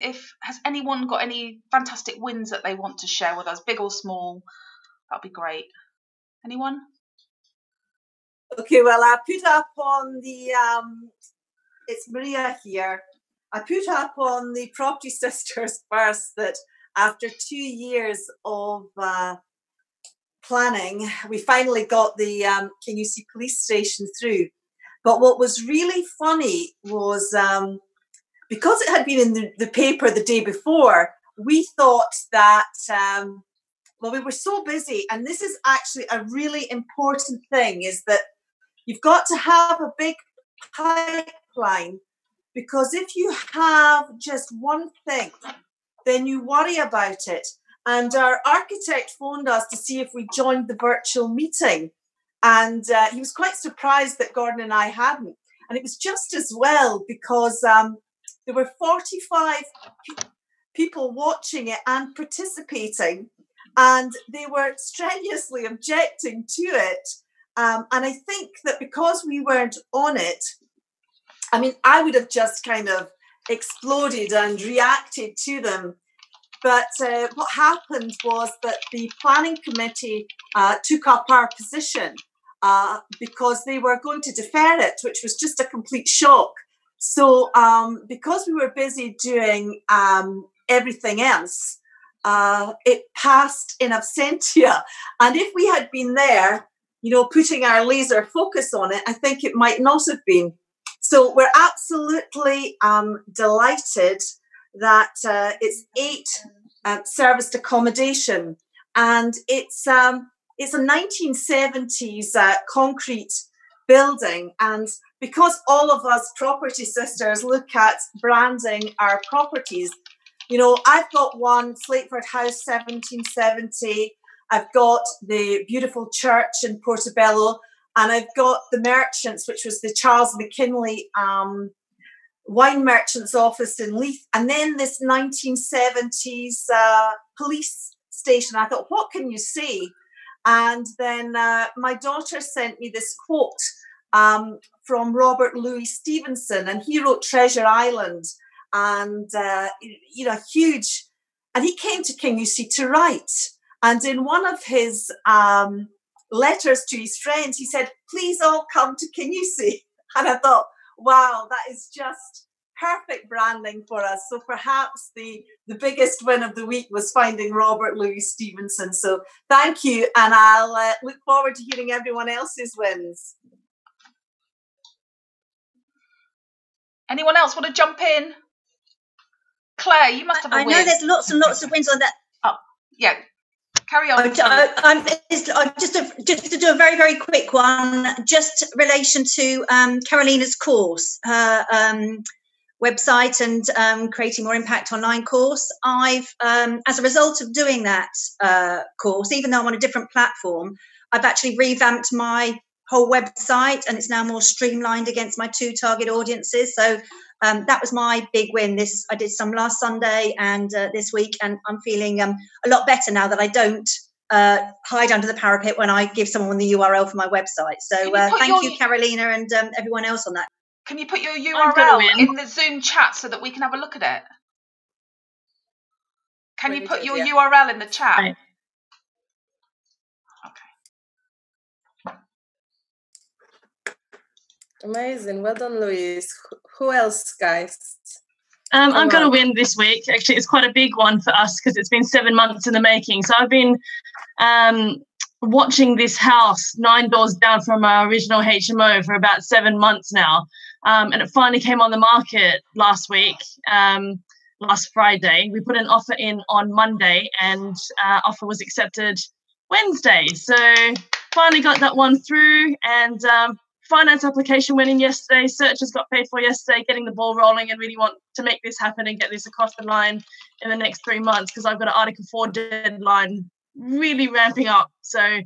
Has anyone got any fantastic wins that they want to share with us, big or small? That'd be great. Anyone? Okay, well, I put up on the, it's Maria here. I put up on the Property Sisters first that after 2 years of planning, we finally got the Can You See police station through. But what was really funny was because it had been in the paper the day before, we thought that, well, we were so busy. And this is actually a really important thing, is that you've got to have a big pipeline, because if you have just one thing, then you worry about it. And our architect phoned us to see if we joined the virtual meeting. And he was quite surprised that Gordon and I hadn't. And it was just as well, because there were 45 people watching it and participating, and they were strenuously objecting to it. And I think that because we weren't on it, I mean, I would have just kind of exploded and reacted to them. But what happened was that the planning committee took up our position because they were going to defer it, which was just a complete shock. So because we were busy doing everything else, it passed in absentia. And if we had been there, you know, putting our laser focus on it, I think it might not have been. So we're absolutely delighted that it's 8 serviced accommodation, and it's a 1970s concrete building. And because all of us Property Sisters look at branding our properties, you know, I've got one, Slateford House 1770, I've got the beautiful church in Portobello, and I've got the Merchants, which was the Charles McKinley wine merchant's office in Leith, and then this 1970s police station. I thought, what can you see? And then my daughter sent me this quote from Robert Louis Stevenson, and he wrote Treasure Island, and you know, huge. And he came to Kingussie to write. And in one of his letters to his friends, he said, "Please all come to Kingussie." And I thought, wow, that is just perfect branding for us. So perhaps the biggest win of the week was finding Robert Louis Stevenson. So thank you, and I'll look forward to hearing everyone else's wins. Anyone else want to jump in? Claire, you must have a win. I know there's lots and lots of wins on that. Oh, yeah. Carry on. Just to do a very, very quick one, just relation to Karolina's course, her website and creating more impact online course. I've, as a result of doing that course, even though I'm on a different platform, I've actually revamped my whole website, and it's now more streamlined against my 2 target audiences. So that was my big win. This I did some last Sunday and this week, and I'm feeling a lot better now that I don't hide under the parapet when I give someone the URL for my website. So thank you, Karolina, and everyone else on that. Can you put your URL in the Zoom chat so that we can have a look at it? Can you put your URL in the chat? Right. Amazing. Well done, Louise. Who else, guys? I've got a win this week. Actually, it's quite a big one for us because it's been 7 months in the making. So I've been watching this house 9 doors down from our original HMO for about 7 months now. And it finally came on the market last week, last Friday. We put an offer in on Monday, and offer was accepted Wednesday. So finally got that one through, and finance application went in yesterday, searches got paid for yesterday, getting the ball rolling, and really want to make this happen and get this across the line in the next 3 months, because I've got an Article 4 deadline really ramping up. So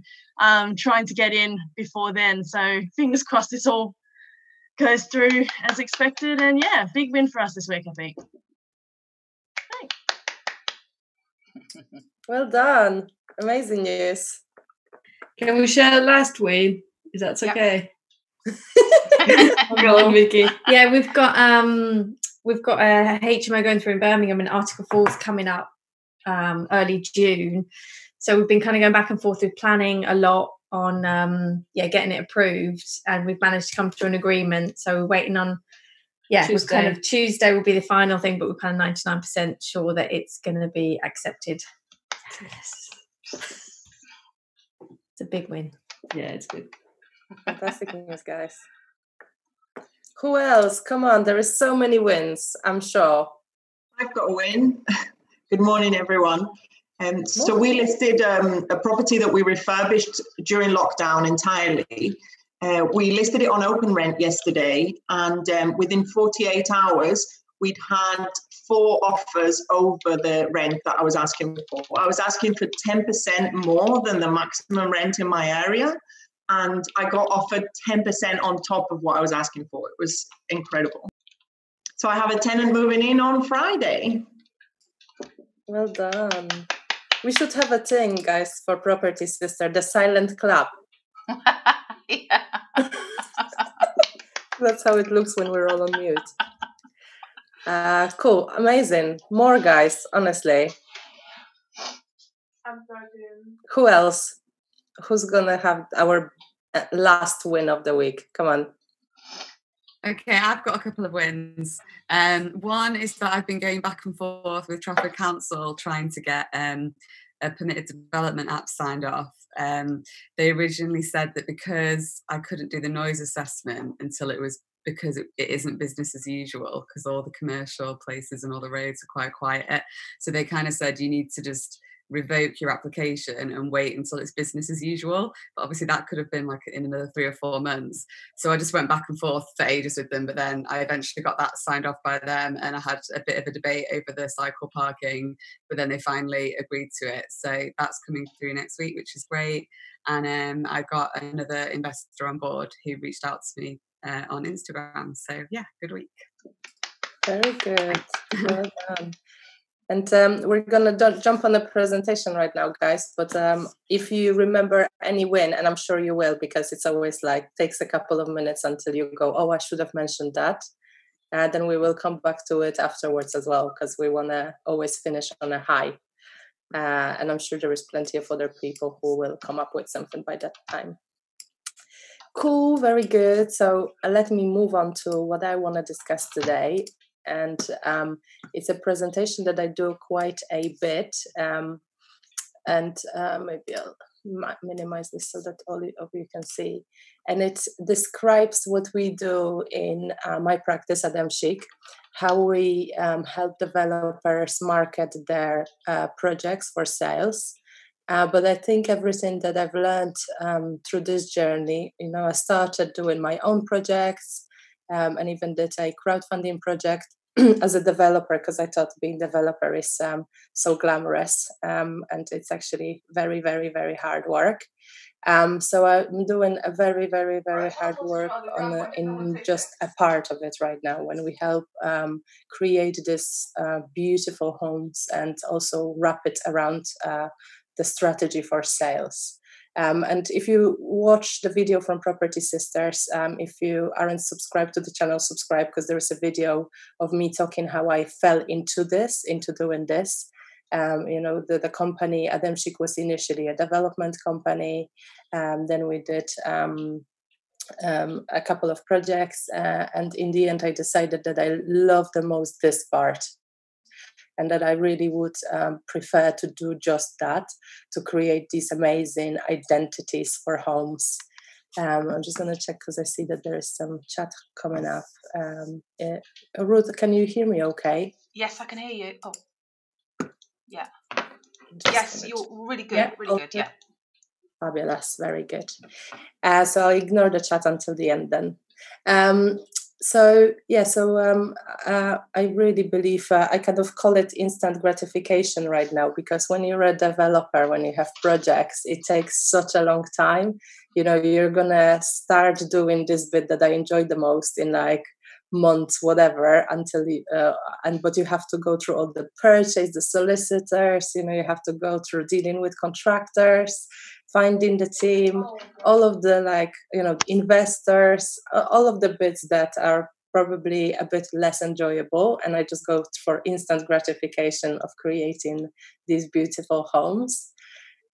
trying to get in before then. So fingers crossed this all goes through as expected. And yeah, big win for us this week, I think. Thanks. Well done. Amazing news. Can we share the last win? If that's okay. Yep. Go on, Vicky. Yeah, we've got we've got a HMO going through in Birmingham, and Article 4 is coming up early June. So we've been kind of going back and forth with planning a lot on getting it approved, and we've managed to come to an agreement. So we're waiting on Tuesday. Kind of Tuesday will be the final thing, but we're kind of 99% sure that it's going to be accepted. Yes, it's a big win. Yeah, it's good. Fantastic news, guys. Who else? Come on, there is so many wins, I'm sure. I've got a win. Good morning, everyone. So we listed a property that we refurbished during lockdown entirely. We listed it on open rent yesterday, and within 48 hours, we'd had 4 offers over the rent that I was asking for. I was asking for 10% more than the maximum rent in my area, and I got offered 10% on top of what I was asking for. It was incredible. So I have a tenant moving in on Friday. Well done. We should have a thing, guys, for Property Sister, the silent club. Yeah. That's how it looks when we're all on mute. Cool, amazing. More guys, honestly. Who else? Who's gonna have our last win of the week? Come on. Okay, I've got a couple of wins. One is that I've been going back and forth with Trafford Council trying to get a permitted development app signed off. They originally said that because I couldn't do the noise assessment until it was, because it isn't business as usual, because all the commercial places and all the roads are quite quiet. So they kind of said you need to just revoke your application and wait until it's business as usual. But obviously that could have been like in another 3 or 4 months. So I just went back and forth for ages with them, but then I eventually got that signed off by them, and I had a bit of a debate over the cycle parking, but then they finally agreed to it. So that's coming through next week, which is great. And I got another investor on board who reached out to me on Instagram. So yeah, good week. Very good. Well done. And we're going to jump on the presentation right now, guys. But if you remember any win, and I'm sure you will, because it's always like takes a couple of minutes until you go, oh, I should have mentioned that. And then we will come back to it afterwards as well, because we want to always finish on a high. And I'm sure there is plenty of other people who will come up with something by that time. Cool. Very good. So let me move on to what I want to discuss today. And it's a presentation that I do quite a bit. Maybe I'll minimize this so that all of you can see. And it describes what we do in my practice at Ademchic, how we help developers market their projects for sales. But I think everything that I've learned through this journey, you know, I started doing my own projects. And even did a crowdfunding project as a developer, because I thought being a developer is so glamorous, and it's actually very, very, very hard work. So I'm doing a very, very, very hard work on in just a part of it right now, when we help create these beautiful homes and also wrap it around the strategy for sales. And if you watch the video from Property Sisters, if you aren't subscribed to the channel, subscribe, because there is a video of me talking how I fell into this, into doing this. You know, the company, Ademchic, was initially a development company. Then we did a couple of projects. And in the end, I decided that I love the most this part, and that I really would prefer to do just that, to create these amazing identities for homes. I'm just going to check, because I see that there is some chat coming up. Ruth, can you hear me okay? Yes, I can hear you. Oh, yeah. Yes, you're really good, yeah? Really okay. Good, yeah. Fabulous, very good. So I'll ignore the chat until the end then. So I really believe I kind of call it instant gratification right now, because when you're a developer, when you have projects, it takes such a long time. You know, you're going to start doing this bit that I enjoy the most in like months, whatever, until but you have to go through all the purchase, the solicitors, you know, you have to go through dealing with contractors, finding the team, all of the investors, all of the bits that are probably a bit less enjoyable, and I just go for instant gratification of creating these beautiful homes.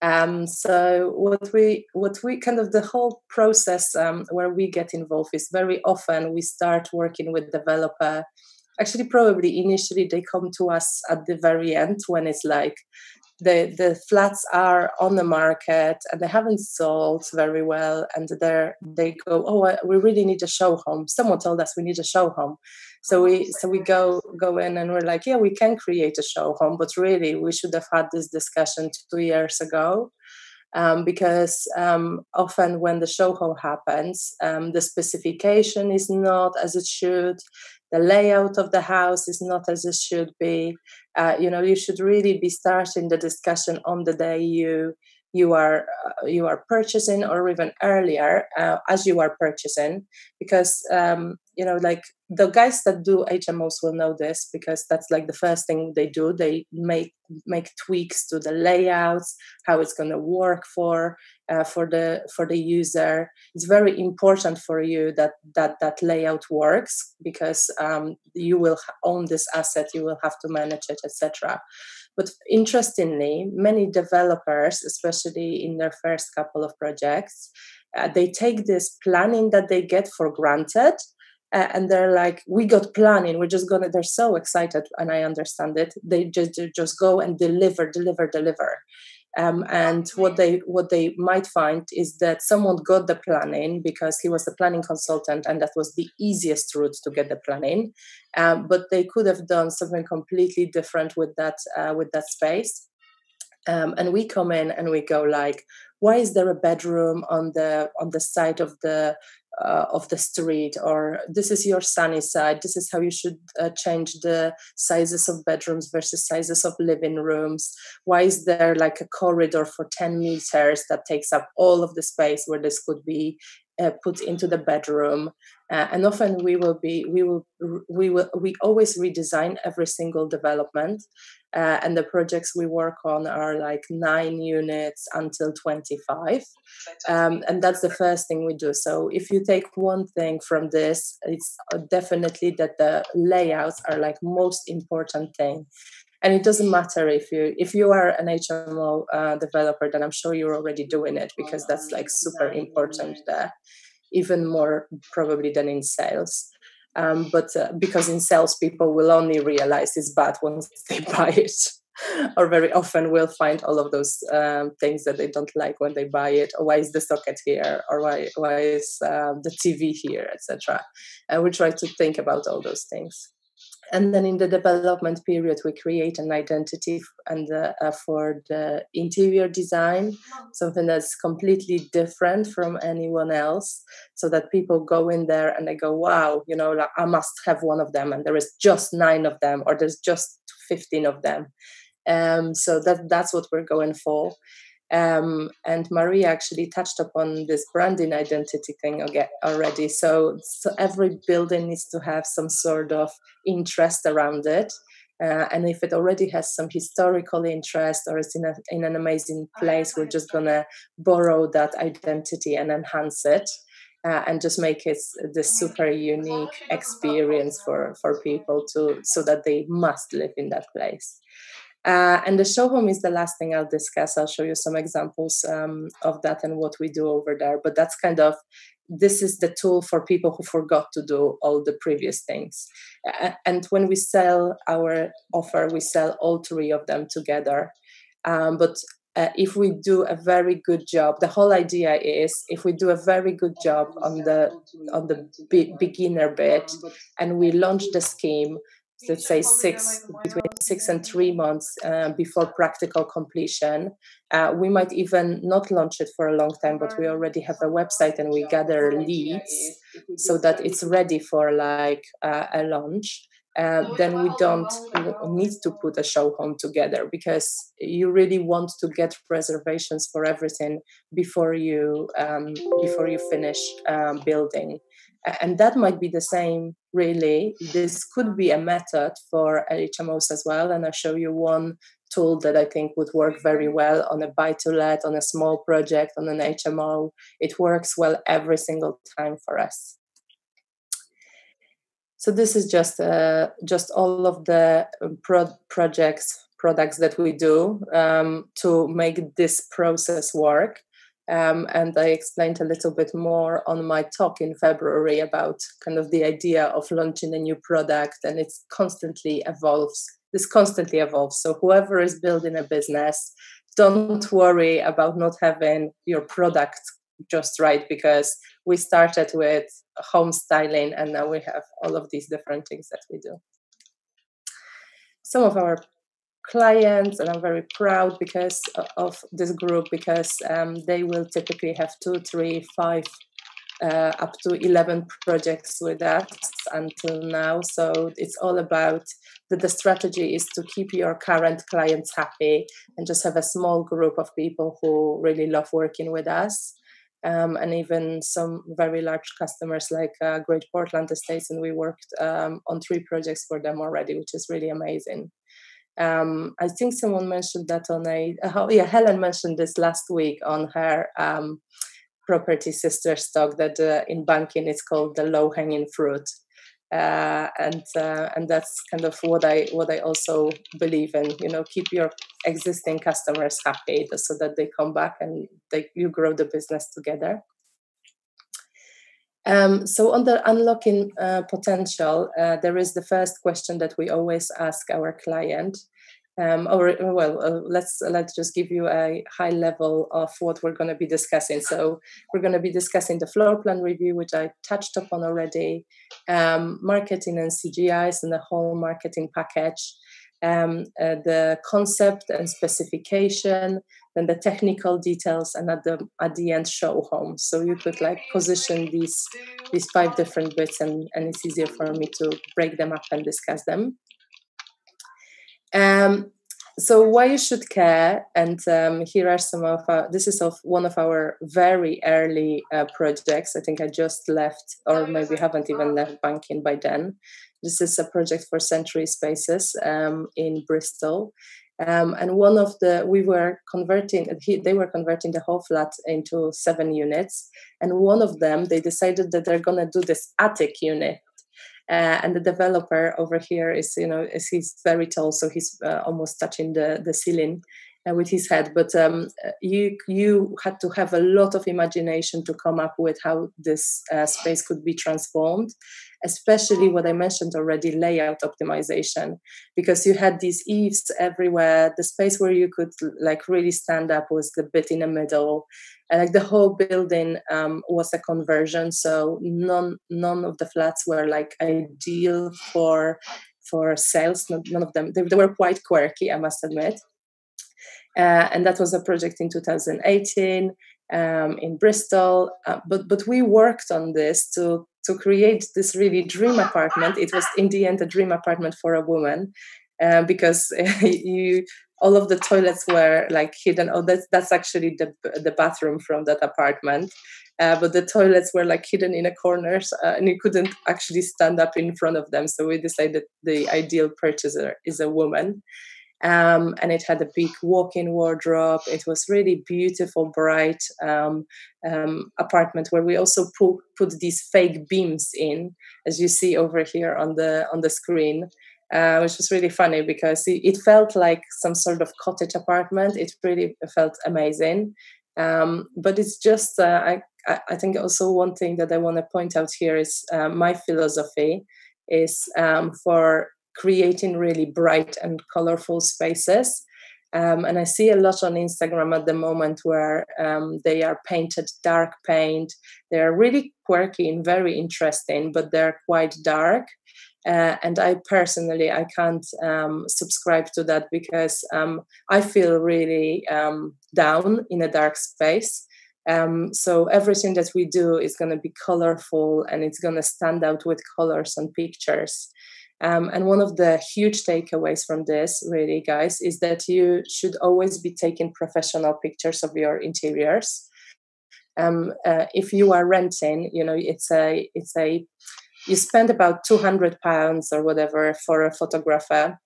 So what we kind of the whole process where we get involved is very often we start working with developer. Actually, probably initially they come to us at the very end when it's like the flats are on the market and they haven't sold very well, and they go, oh, we really need a show home. Someone told us we need a show home, so we go in and we're like, yeah, we can create a show home, but really we should have had this discussion 2 years ago. Because often when the show home happens, the specification is not as it should, the layout of the house is not as it should be. You should really be starting the discussion on the day you are purchasing, or even earlier as you are purchasing, because the guys that do HMOs will know this, because that's like the first thing they do. They make tweaks to the layouts, how it's going to work for the user. It's very important for you that layout works, because you will own this asset, you will have to manage it, etc. But interestingly, many developers, especially in their first couple of projects, they take this planning that they get for granted. And they're like, we got planning, we're just going to, they're so excited, and I understand it. They just go and deliver. And what they might find is that someone got the planning because he was the planning consultant, and that was the easiest route to get the planning. But they could have done something completely different with that space. And we come in and we go like, why is there a bedroom on the side of the street? Or this is your sunny side. This is how you should change the sizes of bedrooms versus sizes of living rooms. Why is there like a corridor for 10 meters that takes up all of the space where this could be put into the bedroom? And often we always redesign every single development, and the projects we work on are like 9 units until 25, and that's the first thing we do. So if you take one thing from this, it's definitely that the layouts are like most important thing. And it doesn't matter if you are an HMO developer, then I'm sure you're already doing it, because that's like super important there, even more probably than in sales. But because in sales, people will only realize it's bad once they buy it, or very often will find all of those things that they don't like when they buy it, or why is the socket here, or why is the TV here, etc. And we try to think about all those things. And then in the development period, we create an identity and for the interior design, something that's completely different from anyone else, so that people go in there and they go, wow, like, I must have one of them, and there is just 9 of them, or there's just 15 of them. So that's what we're going for. And Maria actually touched upon this branding identity thing already. So every building needs to have some sort of interest around it. And if it already has some historical interest, or it's in an amazing place, we're just going to borrow that identity and enhance it, and just make it this super unique experience for people so that they must live in that place. And the show home is the last thing I'll discuss. I'll show you some examples of that and what we do over there. But that's kind of, this is the tool for people who forgot to do all the previous things. And when we sell our offer, we sell all 3 of them together. But if we do a very good job, the whole idea is if we do a very good job on the beginner bit, and we launch the scheme, let's say between 6 and 3 months before practical completion. We might even not launch it for a long time, but we already have a website and we gather leads so that it's ready for like a launch. Then we don't need to put a show home together, because you really want to get reservations for everything before you finish building. And that might be the same, really. This could be a method for HMOs as well. And I'll show you one tool that I think would work very well on a buy-to-let, on a small project, on an HMO. It works well every single time for us. So this is just all of the products that we do to make this process work. And I explained a little bit more on my talk in February about kind of the idea of launching a new product, and it's constantly evolves. This constantly evolves. So whoever is building a business, don't worry about not having your product just right, because we started with home styling and now we have all of these different things that we do. Some of our clients, and I'm very proud because of this group, because they will typically have 2, 3, 5 up to 11 projects with us until now. So it's all about that. The strategy is to keep your current clients happy and just have a small group of people who really love working with us. And even some very large customers like Great Portland Estates, and we worked on 3 projects for them already, which is really amazing. I think someone mentioned that on Helen mentioned this last week on her Property Sisters talk, that in banking it's called the low-hanging fruit, and that's kind of what I also believe in. You know, keep your existing customers happy so that they come back and you grow the business together. So on the unlocking potential, there is the first question that we always ask our client. Let's just give you a high level of what we're going to be discussing. So we're going to be discussing the floor plan review, which I touched upon already, marketing and CGIs and the whole marketing package, the concept and specification, then the technical details, and at the end, show home. So you could like position these 5 different bits, and it's easier for me to break them up and discuss them. So why you should care, and here are some of our, this is of one of our very early projects. I think I just left, or maybe haven't even left banking by then. This is a project for Century Spaces in Bristol, and they were converting the whole flat into 7 units, and one of them, they decided that they're going to do this attic unit. And the developer over here he's very tall, so he's almost touching the ceiling with his head. But you had to have a lot of imagination to come up with how this space could be transformed, especially what I mentioned already, layout optimization, because you had these eaves everywhere. The space where you could like really stand up was the bit in the middle. And like the whole building was a conversion, so none of the flats were like ideal for sales. None of them. They were quite quirky, I must admit. And that was a project in 2018 in Bristol. But we worked on this to create this really dream apartment. It was in the end a dream apartment for a woman, because all of the toilets were like hidden. Oh, that's actually the bathroom from that apartment. But the toilets were like hidden in the corners, and you couldn't actually stand up in front of them. So we decided the ideal purchaser is a woman. And it had a big walk-in wardrobe. It was really beautiful, bright apartment where we also put these fake beams in, as you see over here on the screen. Which was really funny because it felt like some sort of cottage apartment. It really felt amazing. But it's just, I think also one thing that I want to point out here is my philosophy is for creating really bright and colorful spaces. And I see a lot on Instagram at the moment where they are painted dark paint. They're really quirky and very interesting, but they're quite dark. And I personally, I can't subscribe to that because I feel really down in a dark space. So everything that we do is going to be colorful and it's going to stand out with colors and pictures. And one of the huge takeaways from this, really, guys, is that you should always be taking professional pictures of your interiors. If you are renting, you spend about £200 or whatever for a photographer,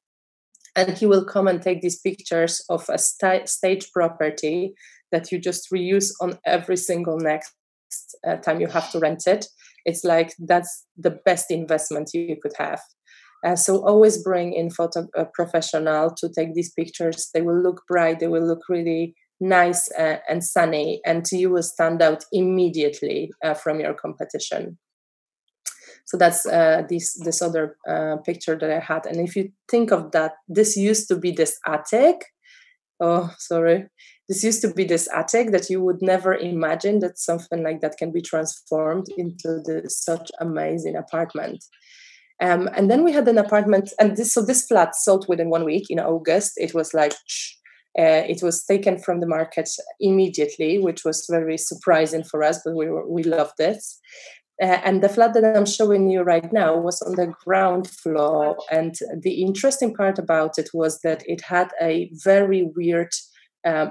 and he will come and take these pictures of a stage property that you just reuse on every single next time you have to rent it. it's like that's the best investment you could have. So always bring in photo professional to take these pictures. They will look bright. They will look really nice and sunny, and you will stand out immediately from your competition. So that's this other picture that I had. And if you think of that, this used to be this attic. Oh, sorry. This used to be this attic that you would never imagine that something like that can be transformed into such amazing apartment. And then we had an apartment, and this flat sold within 1 week in August. It was like, it was taken from the market immediately, which was very surprising for us, but we loved it. And the flat that I'm showing you right now was on the ground floor. And the interesting part about it was that it had a very weird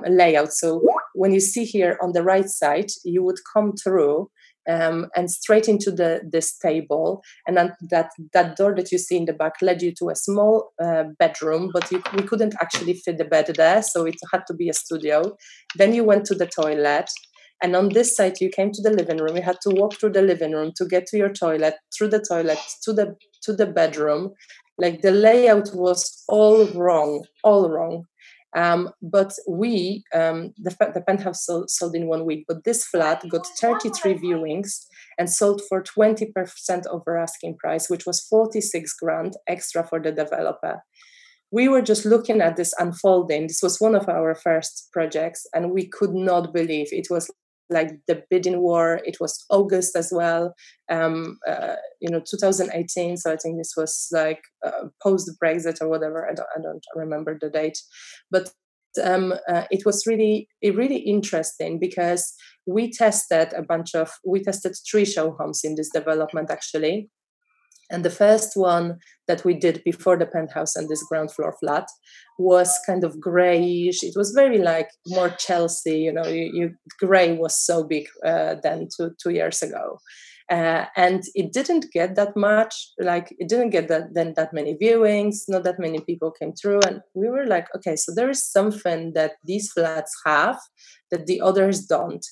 layout. So when you see here on the right side, you would come through and straight into this table, and then that door that you see in the back led you to a small bedroom, but we couldn't actually fit the bed there, so it had to be a studio. Then you went to the toilet, and on this side you came to the living room. You had to walk through the living room to get to your toilet, through the toilet to the bedroom. Like, the layout was all wrong. But we, the penthouse sold in 1 week, but this flat got 33 viewings and sold for 20% over asking price, which was 46 grand extra for the developer. We were just looking at this unfolding. This was one of our first projects, and we could not believe it was like the bidding war. It was August as well, 2018. So I think this was like post-Brexit or whatever. I don't remember the date, but it was really interesting because we tested three show homes in this development actually. And the first one that we did before the penthouse and this ground floor flat was kind of grayish. It was very like more Chelsea, gray was so big then two years ago. And it didn't get that much, that many viewings, not that many people came through. And we were like, okay, so there is something that these flats have that the others don't.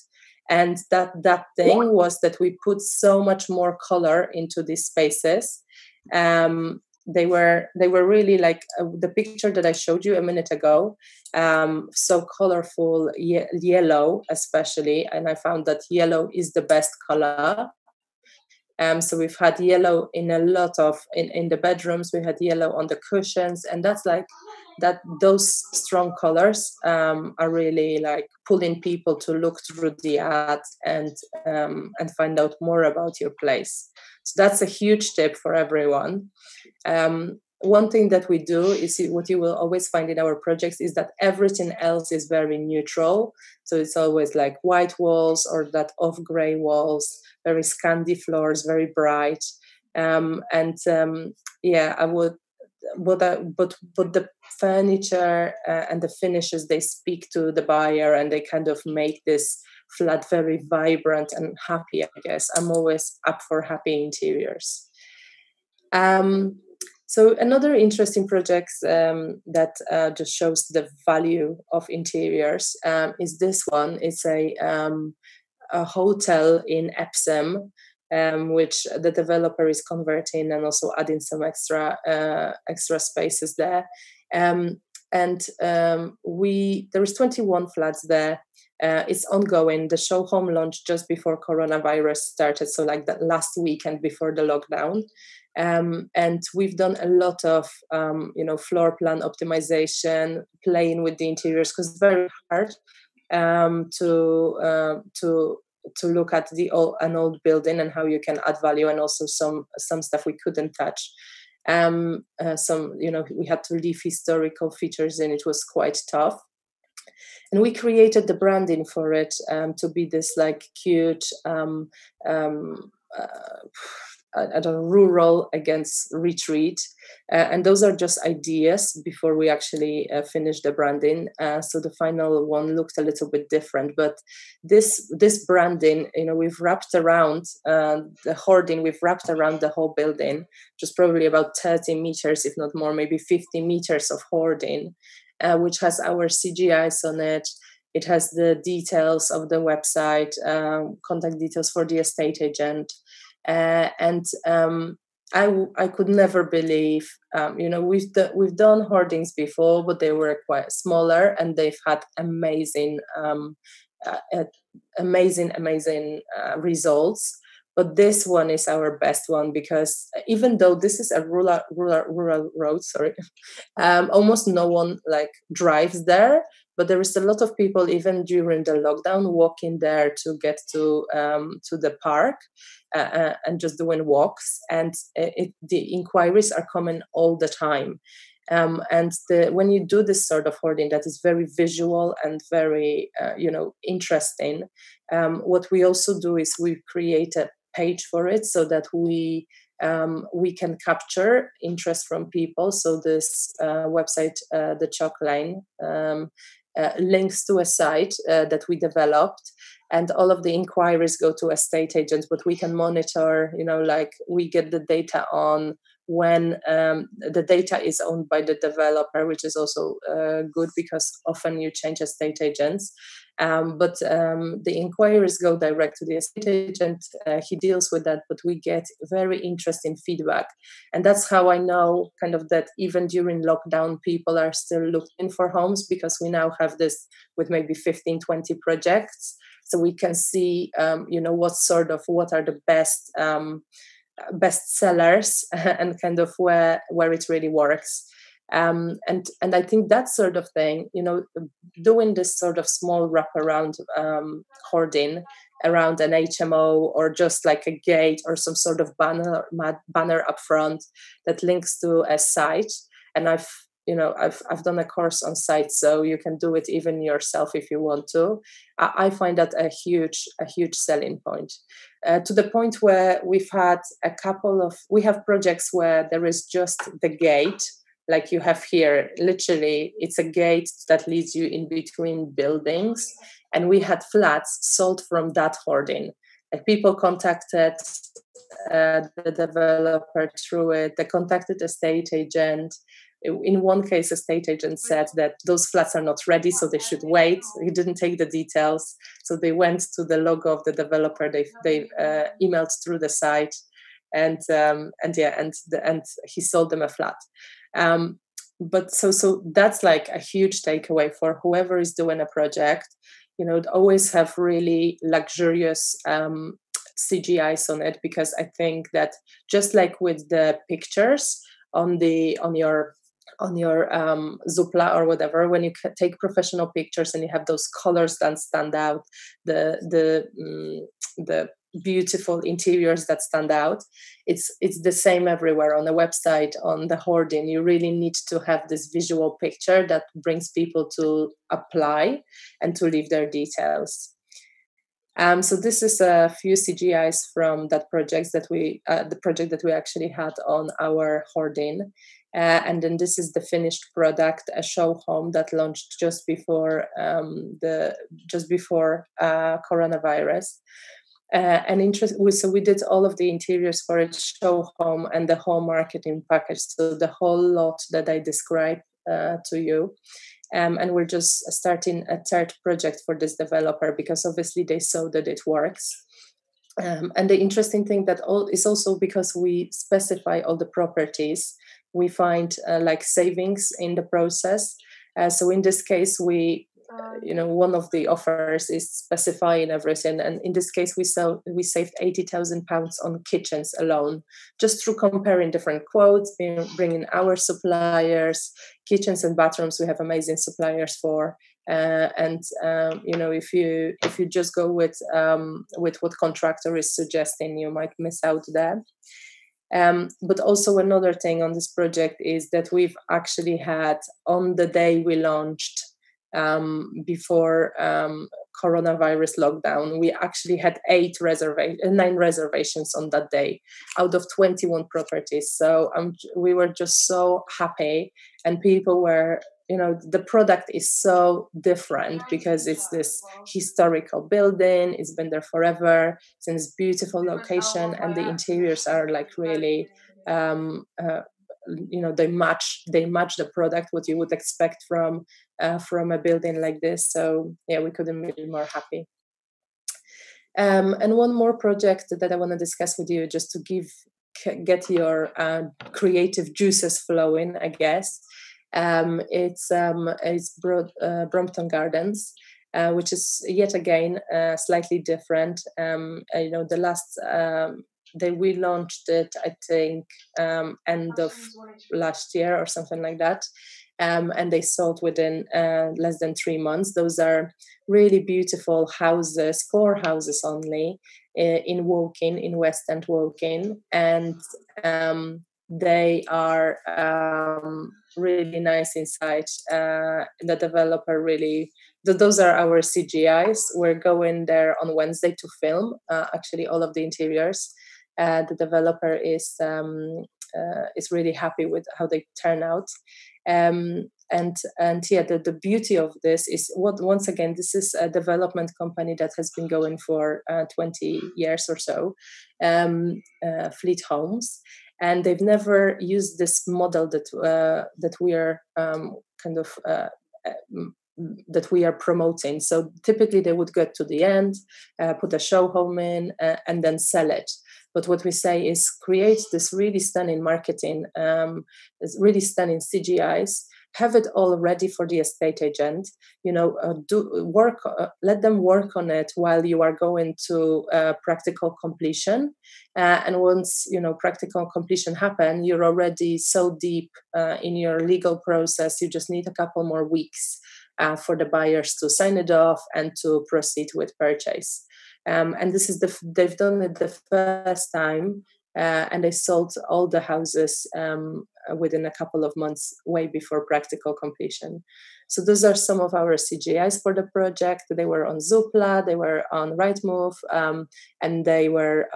And that thing was that we put so much more color into these spaces. They were really like the picture that I showed you a minute ago. So colorful, yellow especially. And I found that yellow is the best color. So we've had yellow in a lot of in the bedrooms. We had yellow on the cushions, and that's like that. Those strong colors are really like pulling people to look through the ad and find out more about your place. So that's a huge tip for everyone. One thing that we do is what you will always find in our projects is that everything else is very neutral. So it's always like white walls or that off-gray walls, very Scandi floors, very bright. But the furniture and the finishes, they speak to the buyer and they kind of make this flat very vibrant and happy, I guess. I'm always up for happy interiors. So another interesting project that just shows the value of interiors is this one. It's a hotel in Epsom, which the developer is converting and also adding some extra spaces there. There is 21 flats there. It's ongoing. The show home launched just before coronavirus started, so like that last weekend before the lockdown. And we've done a lot of, floor plan optimization, playing with the interiors, because it's very hard to look at an old building and how you can add value, and also some stuff we couldn't touch. We had to leave historical features, and it was quite tough. And we created the branding for it to be this like cute. Rural against retreat. And those are just ideas before we actually finish the branding. So the final one looked a little bit different, but this branding, we've wrapped around the hoarding, we've wrapped around the whole building, just probably about 30 meters, if not more, maybe 50 meters of hoarding, which has our CGIs on it. It has the details of the website, contact details for the estate agent. I could never believe, we've done hoardings before, but they were quite smaller, and they've had amazing results. But this one is our best one, because even though this is a rural road, almost no one drives there. But there is a lot of people, even during the lockdown, walking there to get to the park and just doing walks. And the inquiries are coming all the time. When you do this sort of hoarding that is very visual and very, interesting, what we also do is we create a page for it so that we can capture interest from people. So this website, the Chalk Line, links to a site that we developed, and all of the inquiries go to estate agents, but we can monitor, we get the data on when the data is owned by the developer, which is also good, because often you change estate agents. The inquiries go direct to the estate agent. He deals with that, but we get very interesting feedback. And that's how I know that even during lockdown, people are still looking for homes, because we now have this with maybe 15, 20 projects. So we can see, what are the best sellers and where it really works. And I think that sort of thing, doing this sort of small wraparound hoarding around an HMO, or just a gate or some sort of banner up front that links to a site. And I've done a course on site, so you can do it even yourself if you want to. I find that a huge selling point, to the point where we have projects where there is just the gate, like you have here. Literally, it's a gate that leads you in between buildings. And we had flats sold from that hoarding. And people contacted the developer through it. They contacted estate agent. In one case, estate agent said that those flats are not ready, so they should wait. He didn't take the details. So they went to the logo of the developer. They emailed through the site, and he sold them a flat. So that's a huge takeaway for whoever is doing a project. Always have really luxurious CGIs on it, because I think that just like with the pictures on your Zoopla or whatever, when you take professional pictures and you have those colors that stand out, the beautiful interiors that stand out, it's the same everywhere. On the website, on the hoarding, you really need to have this visual picture that brings people to apply and to leave their details. So this is a few CGIs from that project the project that we actually had on our hoarding. And then this is the finished product, a show home that launched just before coronavirus. So we did all of the interiors for a show home and the whole marketing package. So the whole lot that I described to you. And we're just starting a third project for this developer, because obviously they saw that it works. And the interesting thing is also because we specify all the properties, we find savings in the process. So in this case, one of the offers is specifying everything. And in this case, we saved £80,000 on kitchens alone, just through comparing different quotes, bringing our suppliers. Kitchens and bathrooms, we have amazing suppliers for. If you just go with what contractor is suggesting, you might miss out there. But also another thing on this project is that we've actually had, on the day we launched, before coronavirus lockdown, we actually had 9 reservations on that day out of 21 properties. So we were just so happy, and people were, the product is so different because it's this historical building. It's been there forever. It's in this beautiful location, and the interiors are really, they match the product, what you would expect from a building like this. So yeah, we couldn't be more happy. And one more project that I want to discuss with you, just to get your creative juices flowing, I guess. It's Brompton Gardens, which is yet again slightly different. You know, the last that we launched it, I think, end of last year or something like that. And they sold within less than 3 months. Those are really beautiful houses, 4 houses only, in Woking, in West End Woking. And they are really nice inside. The developer really, those are our CGIs. We're going there on Wednesday to film, actually, all of the interiors. The developer is really happy with how they turn out. And yeah, the beauty of this is, what, once again, this is a development company that has been going for 20 years or so, Fleet Homes, and they've never used this model that we are that we are promoting. So typically they would get to the end, put a show home in, and then sell it. But what we say is create this really stunning marketing, really stunning CGIs, have it all ready for the estate agent, you know, let them work on it while you are going to practical completion. And once, you know, practical completion happen, you're already so deep in your legal process, you just need a couple more weeks for the buyers to sign it off and to proceed with purchase. And this is they've done it the first time, and they sold all the houses within a couple of months, way before practical completion. So those are some of our CGIs for the project. They were on Zoopla, they were on Rightmove, and they were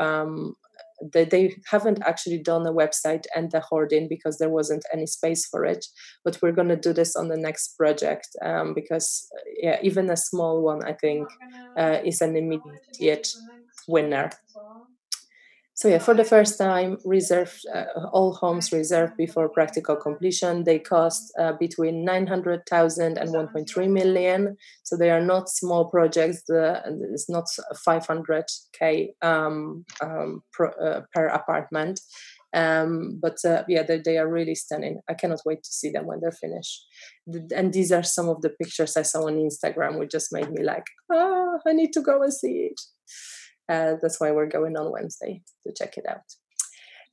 they haven't actually done a website and the hoarding because there wasn't any space for it. But we're going to do this on the next project, because yeah, even a small one, I think, is an immediate winner. So yeah, for the first time, reserved, all homes reserved before practical completion. They cost between 900,000 and 1.3 million. So they are not small projects. It's not 500k per apartment. But yeah, they are really stunning. I cannot wait to see them when they're finished. And these are some of the pictures I saw on Instagram, which just made me like, ah, I need to go and see it. That's why we're going on Wednesday to check it out.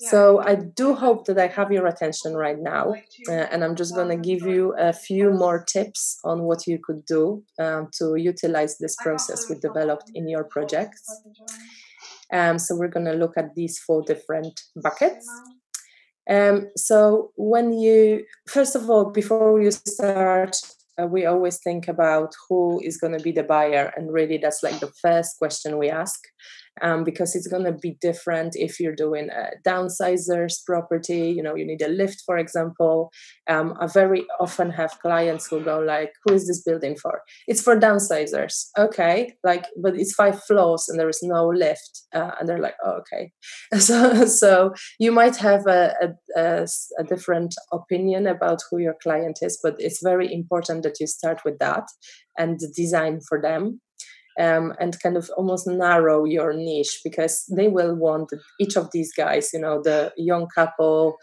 Yeah. So I do hope that I have your attention right now, and I'm just going to give you a few more tips on what you could do to utilize this process we developed in your projects. So we're going to look at these 4 different buckets. So when you, first of all, before you start, we always think about who is going to be the buyer, and really that's like the first question we ask, because it's going to be different if you're doing a downsizer's property. You know, you need a lift, for example. I very often have clients who go like, who is this building for? It's for downsizers. Okay, like, but it's 5 floors and there is no lift, and they're like, oh, okay. So you might have a different opinion about who your client is, but it's very important that you start with that and design for them. And kind of almost narrow your niche, because they will want each of these guys, you know, the young couple,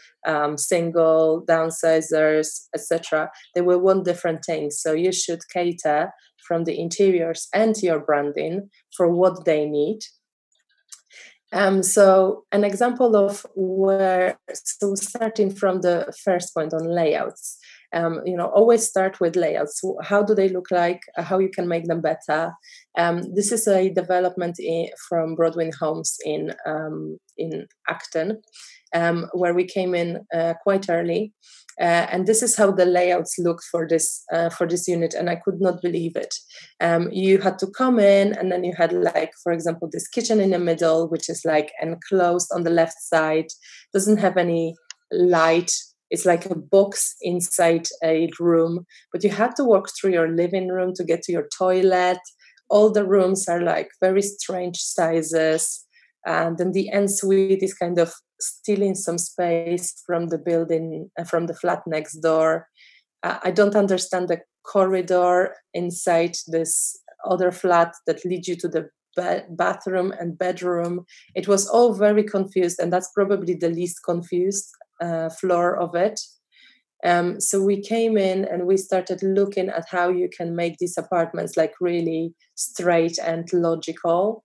single, downsizers, etc. They will want different things. So you should cater from the interiors and your branding for what they need. So an example of where, so starting from the first point on layouts, you know, always start with layouts. How do they look like? How you can make them better? This is a development from Broadwing Homes in Acton, where we came in quite early, and this is how the layouts looked for this unit, and I could not believe it. You had to come in, and then you had, like, for example, this kitchen in the middle, which is like enclosed on the left side, doesn't have any light. It's like a box inside a room, but you had to walk through your living room to get to your toilet. All the rooms are like very strange sizes. And then the ensuite is kind of stealing some space from the building, from the flat next door. I don't understand the corridor inside this other flat that leads you to the bathroom and bedroom. It was all very confused, and that's probably the least confused floor of it. So we came in and we started looking at how you can make these apartments like really straight and logical.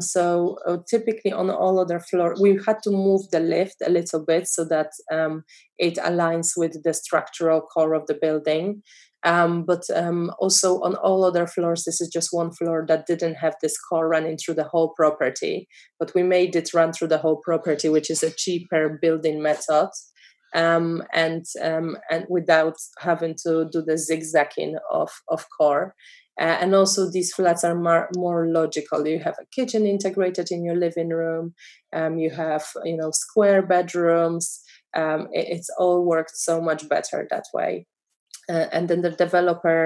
So typically on all other floors, we had to move the lift a little bit so that it aligns with the structural core of the building. But also on all other floors, this is just one floor that didn't have this core running through the whole property, but we made it run through the whole property, which is a cheaper building method. And without having to do the zigzagging of core. And also these flats are more logical. You have a kitchen integrated in your living room. You have, square bedrooms. It's all worked so much better that way. And then the developer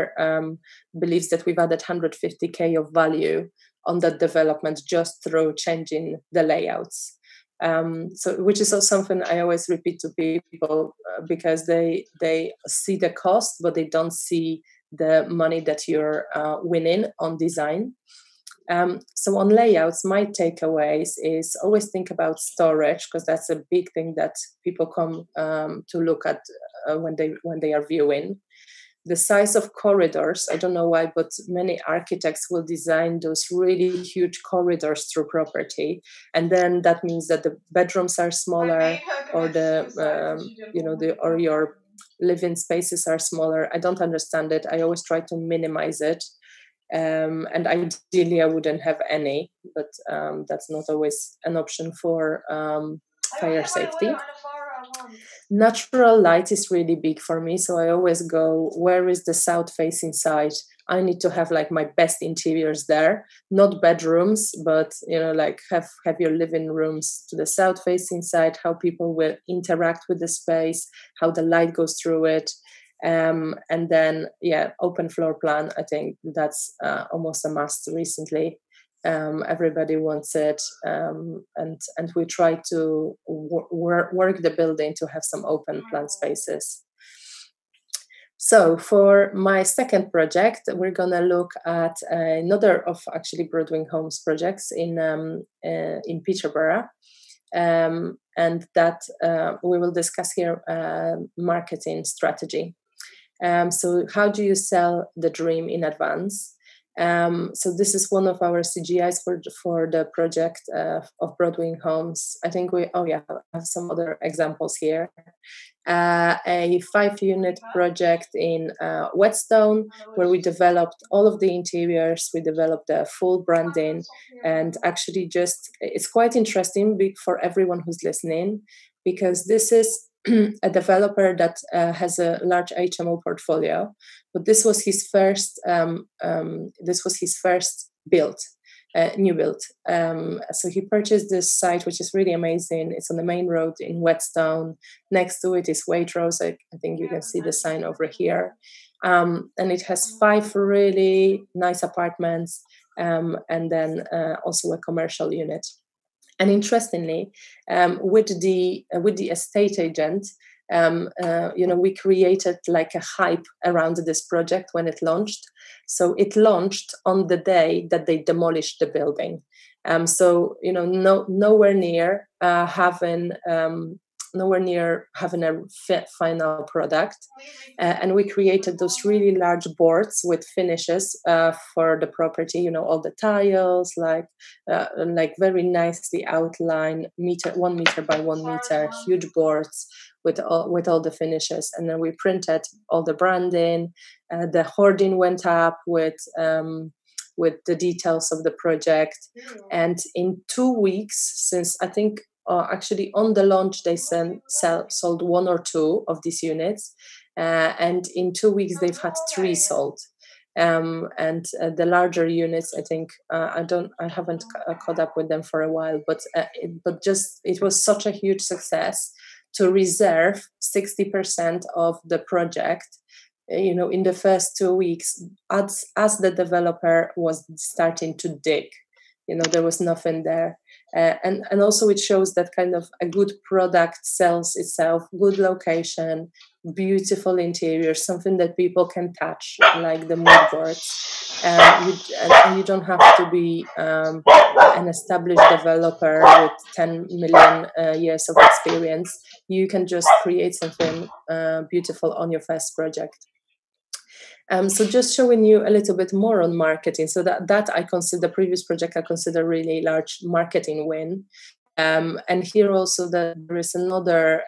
believes that we've added 150k of value on that development just through changing the layouts. So which is also something I always repeat to people because they see the cost, but they don't see the money that you're winning on design. So on layouts, my takeaways is always think about storage, because that's a big thing that people come to look at when they are viewing. The size of corridors, I don't know why, but many architects will design those really huge corridors through property. And then that means that the bedrooms are smaller or or your living spaces are smaller. I don't understand it. I always try to minimize it. And ideally I wouldn't have any, but that's not always an option for fire safety. Natural light is really big for me, so I always go, where is the south facing side? I need to have like my best interiors there, not bedrooms, but have your living rooms to the south facing side, how people will interact with the space, how the light goes through it. And then open floor plan, I think that's almost a must recently. Everybody wants it, and we try to work the building to have some open plan spaces. So for my second project, we're going to look at another of actually Broadwing Homes projects in Peterborough, and that we will discuss here marketing strategy. So how do you sell the dream in advance? So this is one of our CGIs for the project of Broadwing Homes. I think we have some other examples here. A 5-unit project in Whetstone, where we developed all of the interiors, we developed the full branding, and actually it's quite interesting for everyone who's listening, because this is a developer that has a large HMO portfolio, but this was his first. This was his first build, new build. So he purchased this site, which is really amazing. It's on the main road in Whetstone. Next to it is Waitrose. I think you can see the sign over here, and it has 5 really nice apartments, and then also a commercial unit. And interestingly, with the estate agent, we created like a hype around this project when it launched. So it launched on the day that they demolished the building. Nowhere near having a final product. And we created those really large boards with finishes for the property, all the tiles, like very nicely outlined, 1 meter by 1 meter, huge boards with all the finishes. And then we printed all the branding. The hoarding went up with the details of the project. And in 2 weeks, since I think, actually, on the launch, they sold 1 or 2 of these units, and in 2 weeks they've had 3 sold. And the larger units, I think, I haven't caught up with them for a while, but it was such a huge success to reserve 60% of the project. In the first 2 weeks, as the developer was starting to dig, there was nothing there. And also it shows that kind of a good product sells itself, good location, beautiful interior, something that people can touch, like the mood boards. and you don't have to be an established developer with 10 million years of experience. You can just create something beautiful on your first project. So just showing you a little bit more on marketing. So that I consider, the previous project I consider really large marketing win. And here also there is another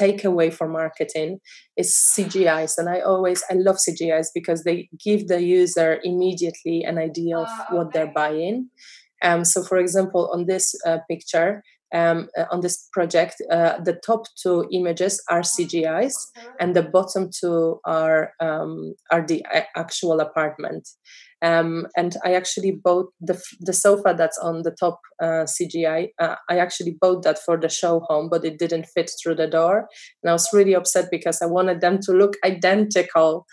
takeaway for marketing is CGIs. And I love CGIs because they give the user immediately an idea of what they're buying. So for example, on this picture, on this project, the top two images are CGIs and the bottom two are the actual apartment. And I actually bought the sofa that's on the top CGI. I actually bought that for the show home, but it didn't fit through the door. And I was really upset because I wanted them to look identical.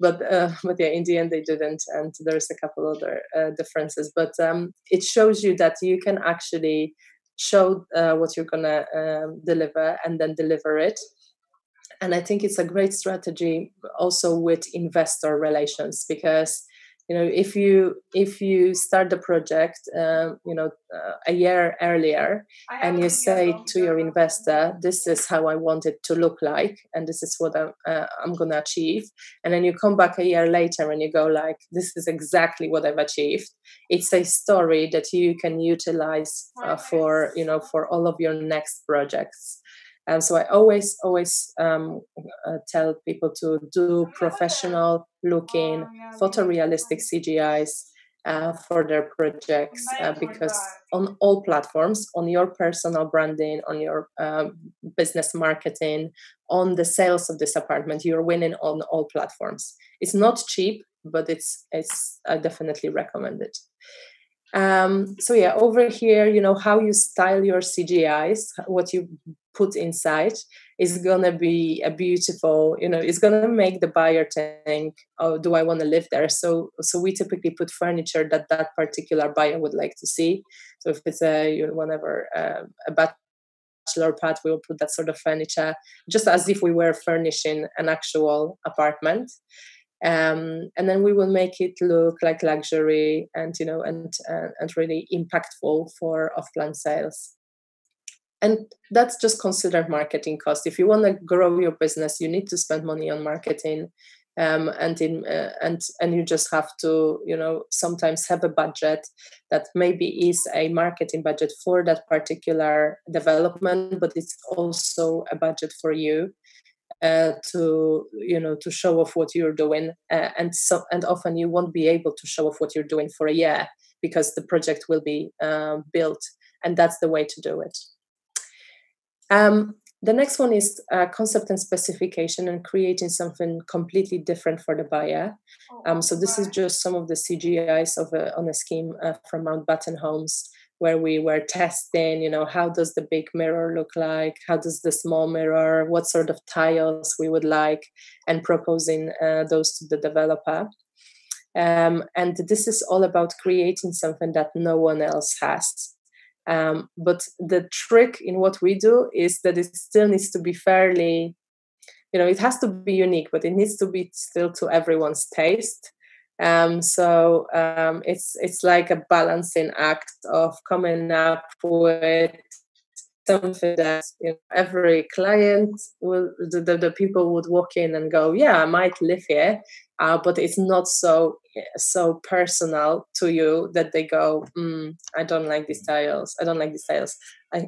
But yeah, in the end they didn't, and there's a couple other differences. But it shows you that you can actually show what you're gonna deliver and then deliver it. And I think it's a great strategy also with investor relations, because you know, if you start the project a year earlier and you say to your investor, this is how I want it to look like and this is what I'm going to achieve, and then you come back a year later and you go like, this is exactly what I've achieved, it's a story that you can utilize for all of your next projects. And so I always tell people to do professional-looking, photorealistic CGIs for their projects, because on all platforms, on your personal branding, on your business marketing, on the sales of this apartment, you're winning on all platforms. It's not cheap, but it's I definitely recommend it. So yeah, over here, you know, how you style your CGIs, what you put inside is going to be a beautiful, you know, it's going to make the buyer think, oh, do I want to live there? So we typically put furniture that particular buyer would like to see. So if it's a bachelor pad, we will put that sort of furniture, just as if we were furnishing an actual apartment. And then we will make it look like luxury and really impactful for off-plan sales. And that's just considered marketing cost. If you want to grow your business, you need to spend money on marketing, and you just have to, you know, sometimes have a budget that maybe is a marketing budget for that particular development, but it's also a budget for you to show off what you're doing, and often you won't be able to show off what you're doing for a year because the project will be built, and that's the way to do it. The next one is concept and specification, and creating something completely different for the buyer. So this is just some of the CGIs on a scheme from Mountbatten Homes, where we were testing, you know, how does the big mirror look like? How does the small mirror? What sort of tiles we would like? And proposing those to the developer. And this is all about creating something that no one else has. But the trick in what we do is that it still needs to be fairly, you know, it has to be unique, but it needs to be still to everyone's taste. So it's like a balancing act of coming up with something that, you know, every client will, the people would walk in and go, yeah, I might live here, but it's not so personal to you that they go, I don't like these tiles. I don't like these tiles.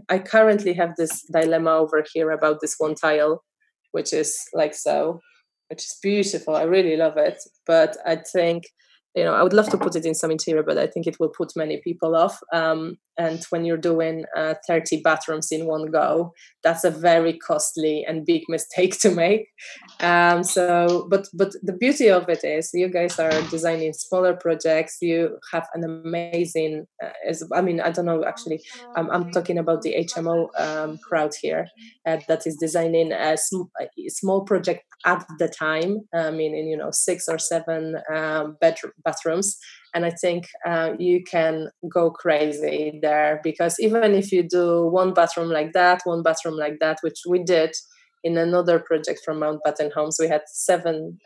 I currently have this dilemma over here about this one tile, which is like so, which is beautiful. I really love it, but I think, you know, I would love to put it in some interior, but I think it will put many people off. And when you're doing 30 bathrooms in one go, that's a very costly and big mistake to make. But the beauty of it is you guys are designing smaller projects. You have an amazing, I don't know, actually, I'm talking about the HMO crowd here that is designing a small project at the time. I mean, in, you know, 6 or 7 bathrooms. And I think you can go crazy there, because even if you do one bathroom like that, which we did in another project from Mountbatten Homes, we had seven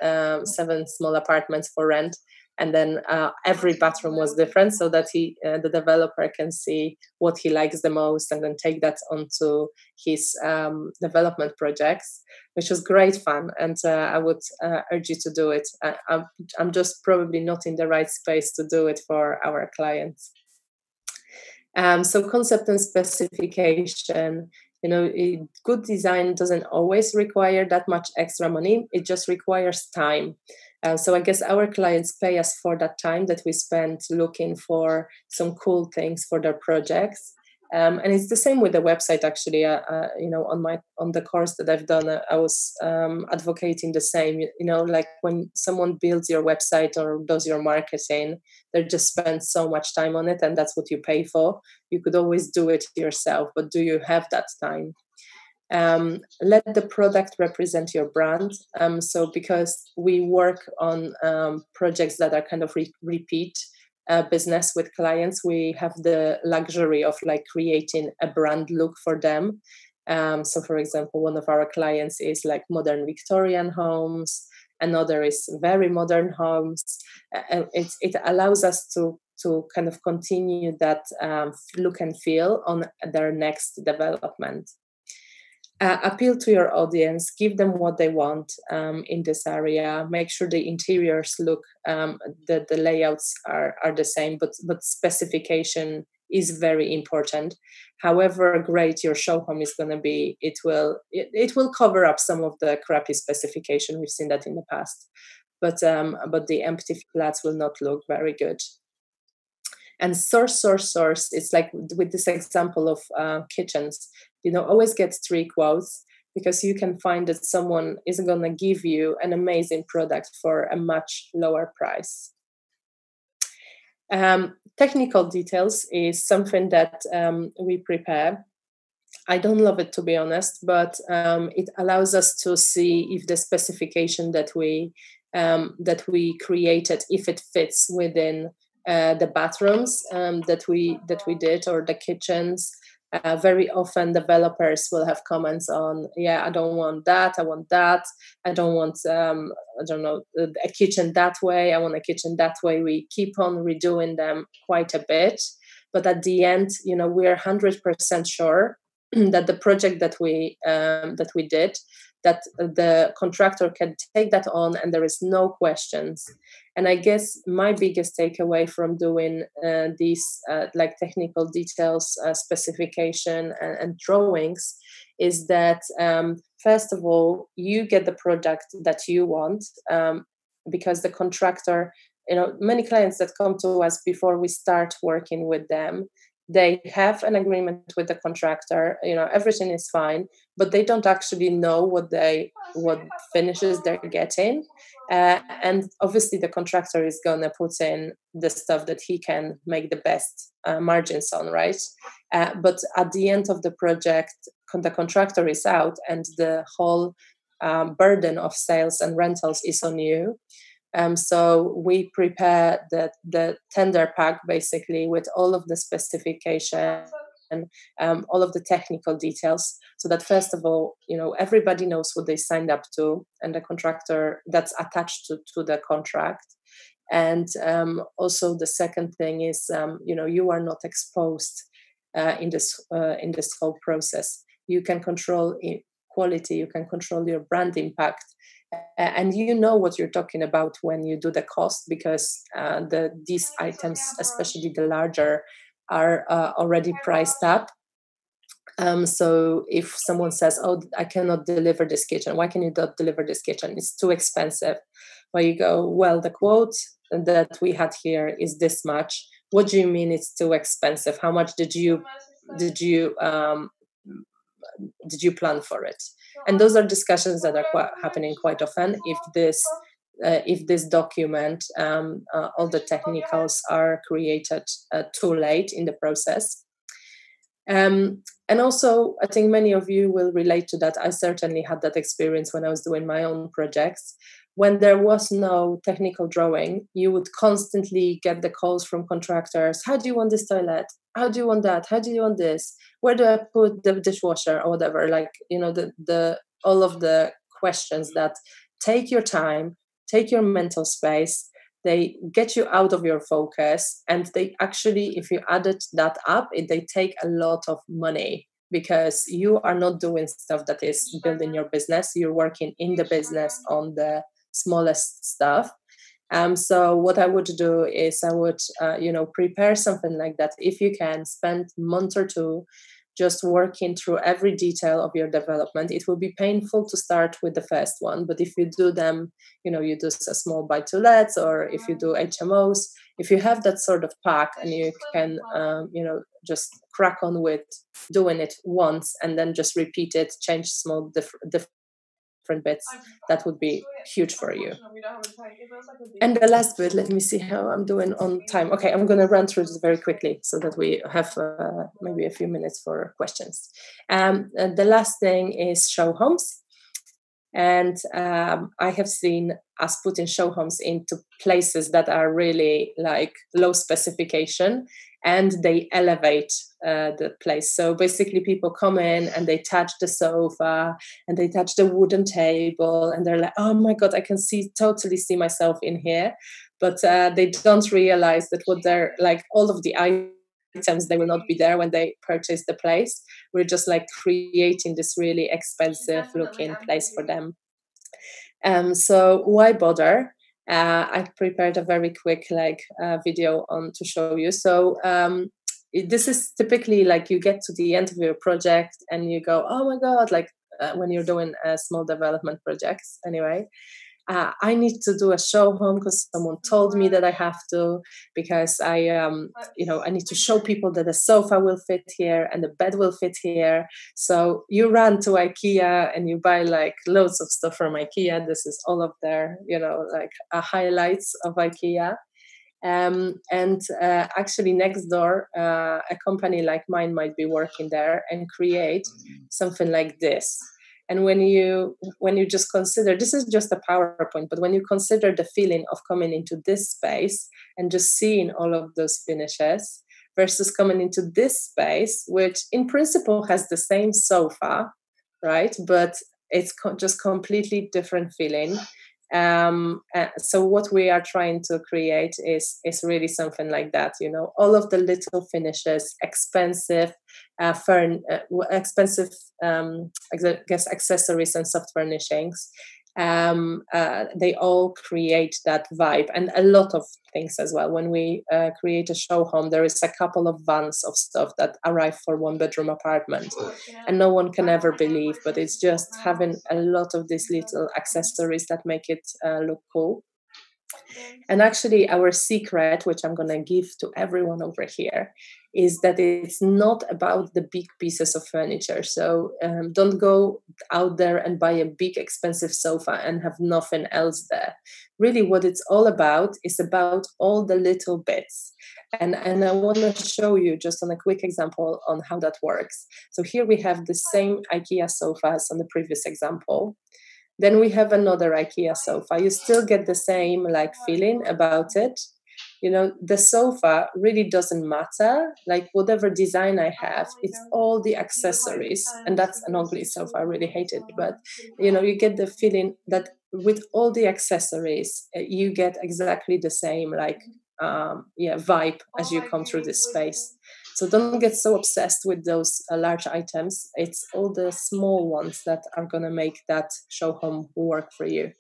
small apartments for rent. And then every bathroom was different so that he, the developer can see what he likes the most and then take that onto his development projects, which was great fun. And I would urge you to do it. I'm just probably not in the right space to do it for our clients. So concept and specification. You know, good design doesn't always require that much extra money. It just requires time. So I guess our clients pay us for that time that we spend looking for some cool things for their projects. And it's the same with the website, actually. You know, on the course that I've done, I was advocating the same. You know, like when someone builds your website or does your marketing, they just spend so much time on it, and that's what you pay for. You could always do it yourself, but do you have that time? Let the product represent your brand. So because we work on projects that are kind of repeat business with clients, we have the luxury of like creating a brand look for them. So for example, one of our clients is like modern Victorian homes. Another is very modern homes. It allows us to kind of continue that look and feel on their next development. Appeal to your audience, give them what they want in this area, make sure the interiors look, that the layouts are the same, but specification is very important. However great your show home is going to be, it will cover up some of the crappy specification. We've seen that in the past, but the empty flats will not look very good. And source. It's like with this example of kitchens, you know, always get 3 quotes, because you can find that someone is going to give you an amazing product for a much lower price. Technical details is something that we prepare. I don't love it, to be honest, but it allows us to see if the specification that we created, if it fits within the bathrooms that we did, or the kitchens. Very often developers will have comments on, yeah, I don't want that, I want that, I don't want, I don't know, a kitchen that way, I want a kitchen that way. We keep on redoing them quite a bit. But at the end, you know, we're 100% sure that the project that we did, that the contractor can take that on and there is no questions. And I guess my biggest takeaway from doing these like technical details, specification and drawings is that first of all, you get the product that you want, because the contractor, you know, many clients that come to us before we start working with them, they have an agreement with the contractor, you know, everything is fine, but they don't actually know what finishes they're getting. And obviously the contractor is going to put in the stuff that he can make the best margins on, right? But at the end of the project, the contractor is out and the whole burden of sales and rentals is on you. So we prepare the tender pack basically with all of the specification and all of the technical details, so that first of all, you know, everybody knows what they signed up to, and the contractor that's attached to the contract. And also the second thing is, you know, you are not exposed in this whole process. You can control quality, you can control your brand impact. And you know what you're talking about when you do the cost, because these items, especially the larger, are already priced up. So if someone says, oh, I cannot deliver this kitchen. Why can you not deliver this kitchen? It's too expensive. Well, you go, well, the quote that we had here is this much. What do you mean it's too expensive? How much did you plan for it? And those are discussions that are happening quite often. If this document, all the technicals are created too late in the process. And also, I think many of you will relate to that. I certainly had that experience when I was doing my own projects. When there was no technical drawing, you would constantly get the calls from contractors. How do you want this toilet? How do you want that? How do you want this? Where do I put the dishwasher or whatever? Like, you know, the all of the questions that take your time, take your mental space, They get you out of your focus, and they actually, if you added that up, they take a lot of money because you are not doing stuff that is building your business. You're working in the business on the smallest stuff. So what I would do is I would, prepare something like that. If you can spend a month or two just working through every detail of your development. It will be painful to start with the first one, but if you do them, you do a small buy-to-lets, or if you do HMOs, if you have that sort of pack and you can, just crack on with doing it once and then just repeat it, change small different bits, that would be huge for you. And the last bit, let me see how I'm doing on time. Okay, I'm going to run through this very quickly so that we have maybe a few minutes for questions. The last thing is show homes. And I have seen us putting show homes into places that are really like low specification, and they elevate the place. So basically people come in and they touch the sofa and they touch the wooden table and they're like, oh my God, I can totally see myself in here. But they don't realize that what they're like, all of the items, they will not be there when they purchase the place. We're just like creating this really expensive looking place for them. So why bother? I prepared a very quick video to show you. So this is typically like you get to the end of your project and you go, oh my God, when you're doing small development projects anyway. I need to do a show home because someone told me that I have to, because I need to show people that the sofa will fit here and the bed will fit here. So you run to IKEA and you buy like loads of stuff from IKEA. This is all of their, highlights of IKEA. Actually next door, a company like mine might be working there and create something like this. And when you just consider, this is just a PowerPoint, but when you consider the feeling of coming into this space and just seeing all of those finishes versus coming into this space, which in principle has the same sofa, right? But it's just completely different feeling. So what we are trying to create is really something like that, all of the little finishes, expensive accessories and soft furnishings. They all create that vibe, and a lot of things as well. When we create a show home, there is a couple of vans of stuff that arrive for one bedroom apartment, and no one can ever believe, but it's just having a lot of these little accessories that make it look cool. And actually our secret, which I'm going to give to everyone over here, is that it's not about the big pieces of furniture. So don't go out there and buy a big expensive sofa and have nothing else there. Really what it's all about is about all the little bits. And I want to show you just on a quick example on how that works. So here we have the same IKEA sofas on the previous example. Then we have another IKEA sofa. You still get the same feeling about it. The sofa really doesn't matter. Whatever design I have, it's all the accessories. And that's an ugly sofa. I really hate it. But, you get the feeling that with all the accessories, you get exactly the same, vibe as you come through this space. So don't get so obsessed with those large items. It's all the small ones that are going to make that show home work for you.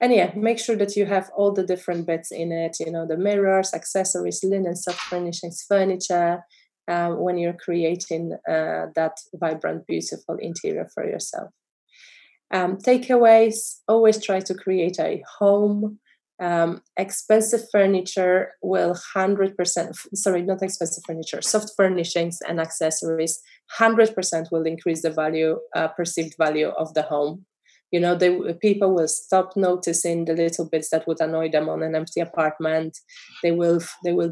And yeah, make sure that you have all the different bits in it, the mirrors, accessories, linen, soft furnishings, furniture, when you're creating that vibrant, beautiful interior for yourself. Takeaways, always try to create a home. Expensive furniture will 100%, sorry, not expensive furniture, soft furnishings and accessories, 100% will increase the value, perceived value of the home. People will stop noticing the little bits that would annoy them on an empty apartment. They will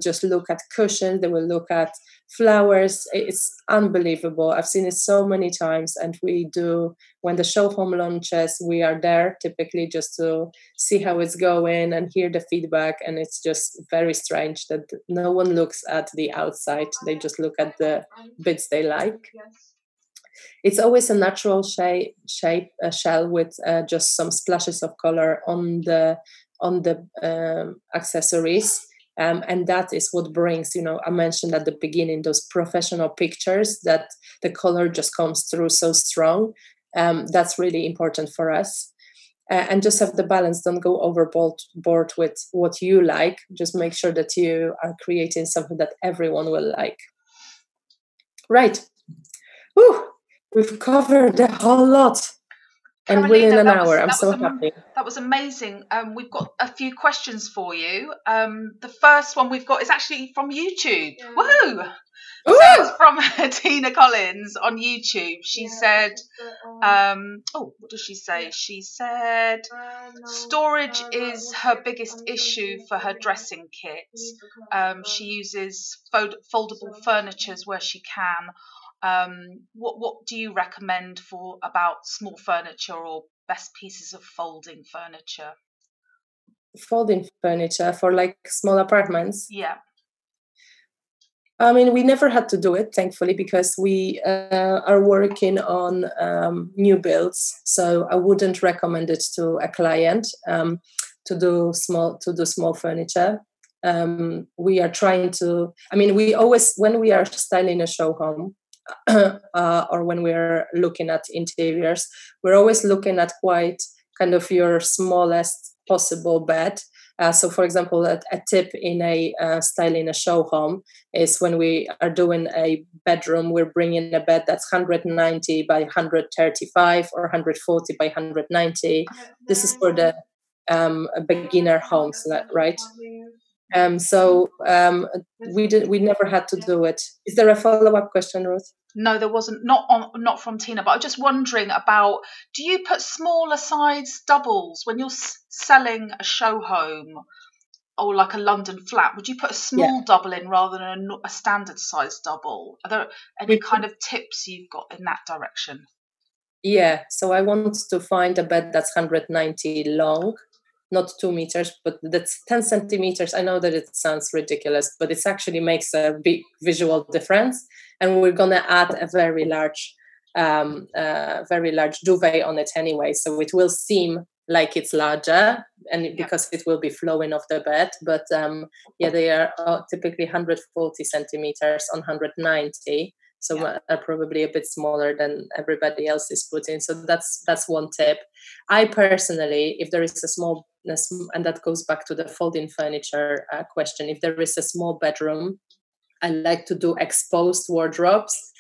just look at cushions. They will look at flowers. It's unbelievable. I've seen it so many times. And we do, when the show home launches, we are there typically just to see how it's going and hear the feedback. And it's just very strange that no one looks at the outside. They just look at the bits they like. It's always a natural shape, a shell with just some splashes of color on the on the accessories. And that is what brings, you know, I mentioned at the beginning, those professional pictures that the color just comes through so strong. That's really important for us. And just have the balance. Don't go overboard with what you like. Just make sure that you are creating something that everyone will like. Right. Whew. We've covered a whole lot. And within an hour, I'm so happy. That was amazing. We've got a few questions for you. The first one we've got is actually from YouTube. Yeah. Woohoo! So it's from Tina Collins on YouTube. She said, what does she say? She said, storage is her biggest issue for her dressing kit. She uses foldable furniture where she can. What do you recommend for about small furniture or best pieces of folding furniture? Folding furniture for like small apartments? Yeah. I mean, we never had to do it, thankfully, because we are working on new builds. So I wouldn't recommend it to a client to do small furniture. We are trying to, I mean, we always, when we are styling a show home, or when we're looking at interiors, we're always looking at quite kind of your smallest possible bed. So, for example, a tip in a styling a show home is when we are doing a bedroom, we're bringing a bed that's 190 by 135 or 140 by 190. This is for the beginner homes, right? We never had to do it. Is there a follow-up question, Ruth? No, there wasn't. Not from Tina. But I was just wondering about: do you put smaller size doubles when you're selling a show home or like a London flat? Would you put a small double in rather than a standard size double? Are there any kind of tips you've got in that direction? Yeah. So I want to find a bed that's 190 long. Not 2 meters, but that's 10 centimeters. I know that it sounds ridiculous, but it actually makes a big visual difference. And we're going to add a very large duvet on it anyway. So it will seem like it's larger and because it will be flowing off the bed. But they are typically 140 centimeters on 190. So are probably a bit smaller than everybody else is putting. So that's one tip. I personally, if there is a small, and that goes back to the folding furniture question, if there is a small bedroom, I like to do exposed wardrobes.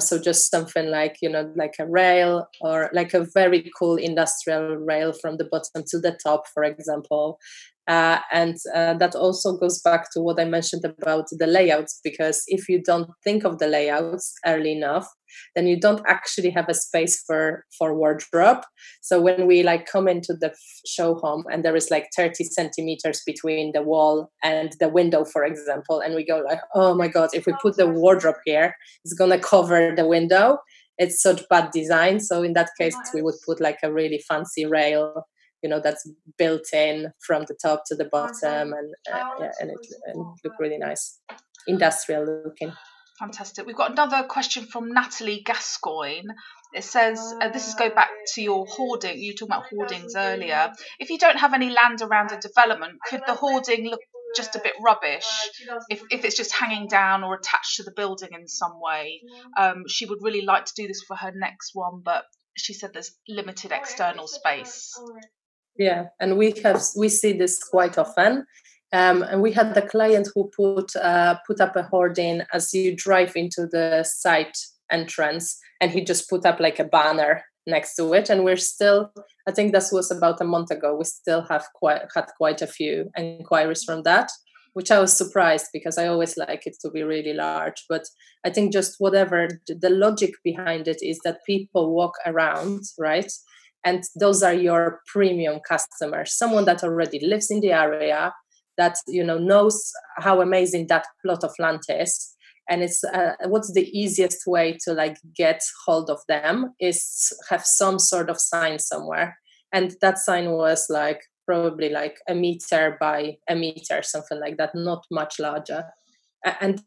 So just something like, you know, like a rail or like a very cool industrial rail from the bottom to the top, for example. And that also goes back to what I mentioned about the layouts, because if you don't think of the layouts early enough, then you don't actually have a space for wardrobe. So when we like come into the show home and there is like 30 centimeters between the wall and the window, for example, and we go like, oh my God, if we put the wardrobe here, it's going to cover the window. It's such bad design. So in that case, we would put like a really fancy rail, you know, that's built in from the top to the bottom, and it looked really nice, industrial looking. Fantastic. We've got another question from Natalie Gascoigne. It says, this is go back to your hoarding. You were talking about hoardings earlier. If you don't have any land around a development, could the hoarding look just a bit rubbish if it's just hanging down or attached to the building in some way? She would really like to do this for her next one, but she said there's limited external space. Yeah, and we see this quite often. And we had the client who put up a hoarding as you drive into the site entrance, and he just put up like a banner next to it. And we're still, I think this was about a month ago, we still have had quite a few inquiries from that, which I was surprised because I always like it to be really large. But I think just whatever, the logic behind it is that people walk around, right? And those are your premium customers, someone that already lives in the area, that, you know, knows how amazing that plot of land is. And it's what's the easiest way to like get hold of them is have some sort of sign somewhere. And that sign was like probably like 1 meter by 1 meter, something like that, not much larger. And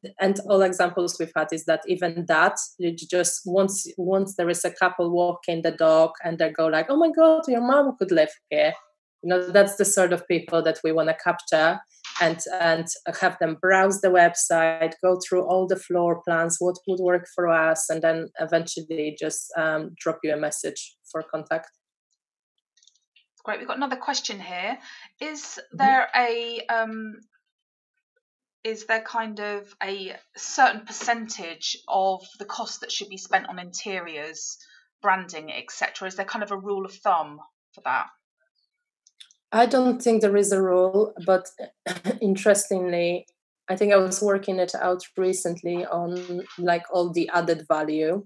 all examples we've had is that even that, you just once there is a couple walking the dog and they go like, oh my God, your mom could live here. You know, that's the sort of people that we want to capture and have them browse the website, go through all the floor plans, what would work for us, and then eventually just drop you a message for contact. Great. We've got another question here. Is there a is there kind of a certain percentage of the cost that should be spent on interiors, branding, etc.? Is there kind of a rule of thumb for that? I don't think there is a rule, but interestingly, I think I was working it out recently on like all the added value.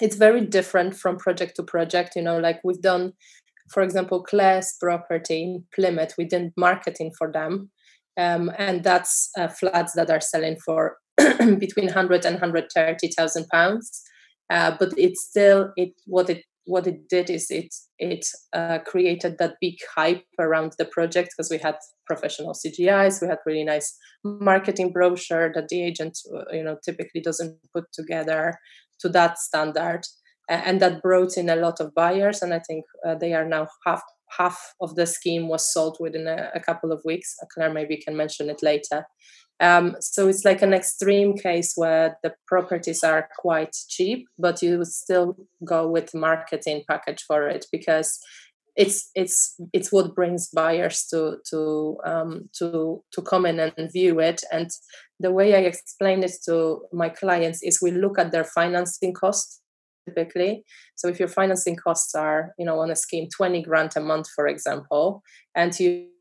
It's very different from project to project. You know, like we've done, for example, Claire's property in Plymouth, we did marketing for them. And that's flats that are selling for between £100,000 and £130,000. But it's still, what it did is it created that big hype around the project because we had professional CGIs, we had really nice marketing brochure that the agent, you know, typically doesn't put together to that standard, and that brought in a lot of buyers. And I think they are now half of the scheme was sold within a couple of weeks. Claire maybe can mention it later. So it's like an extreme case where the properties are quite cheap, but you would still go with marketing package for it because it's what brings buyers to come in and view it. And the way I explain it to my clients is we look at their financing costs typically. So if your financing costs are, you know, on a scheme 20 grand a month, for example, and you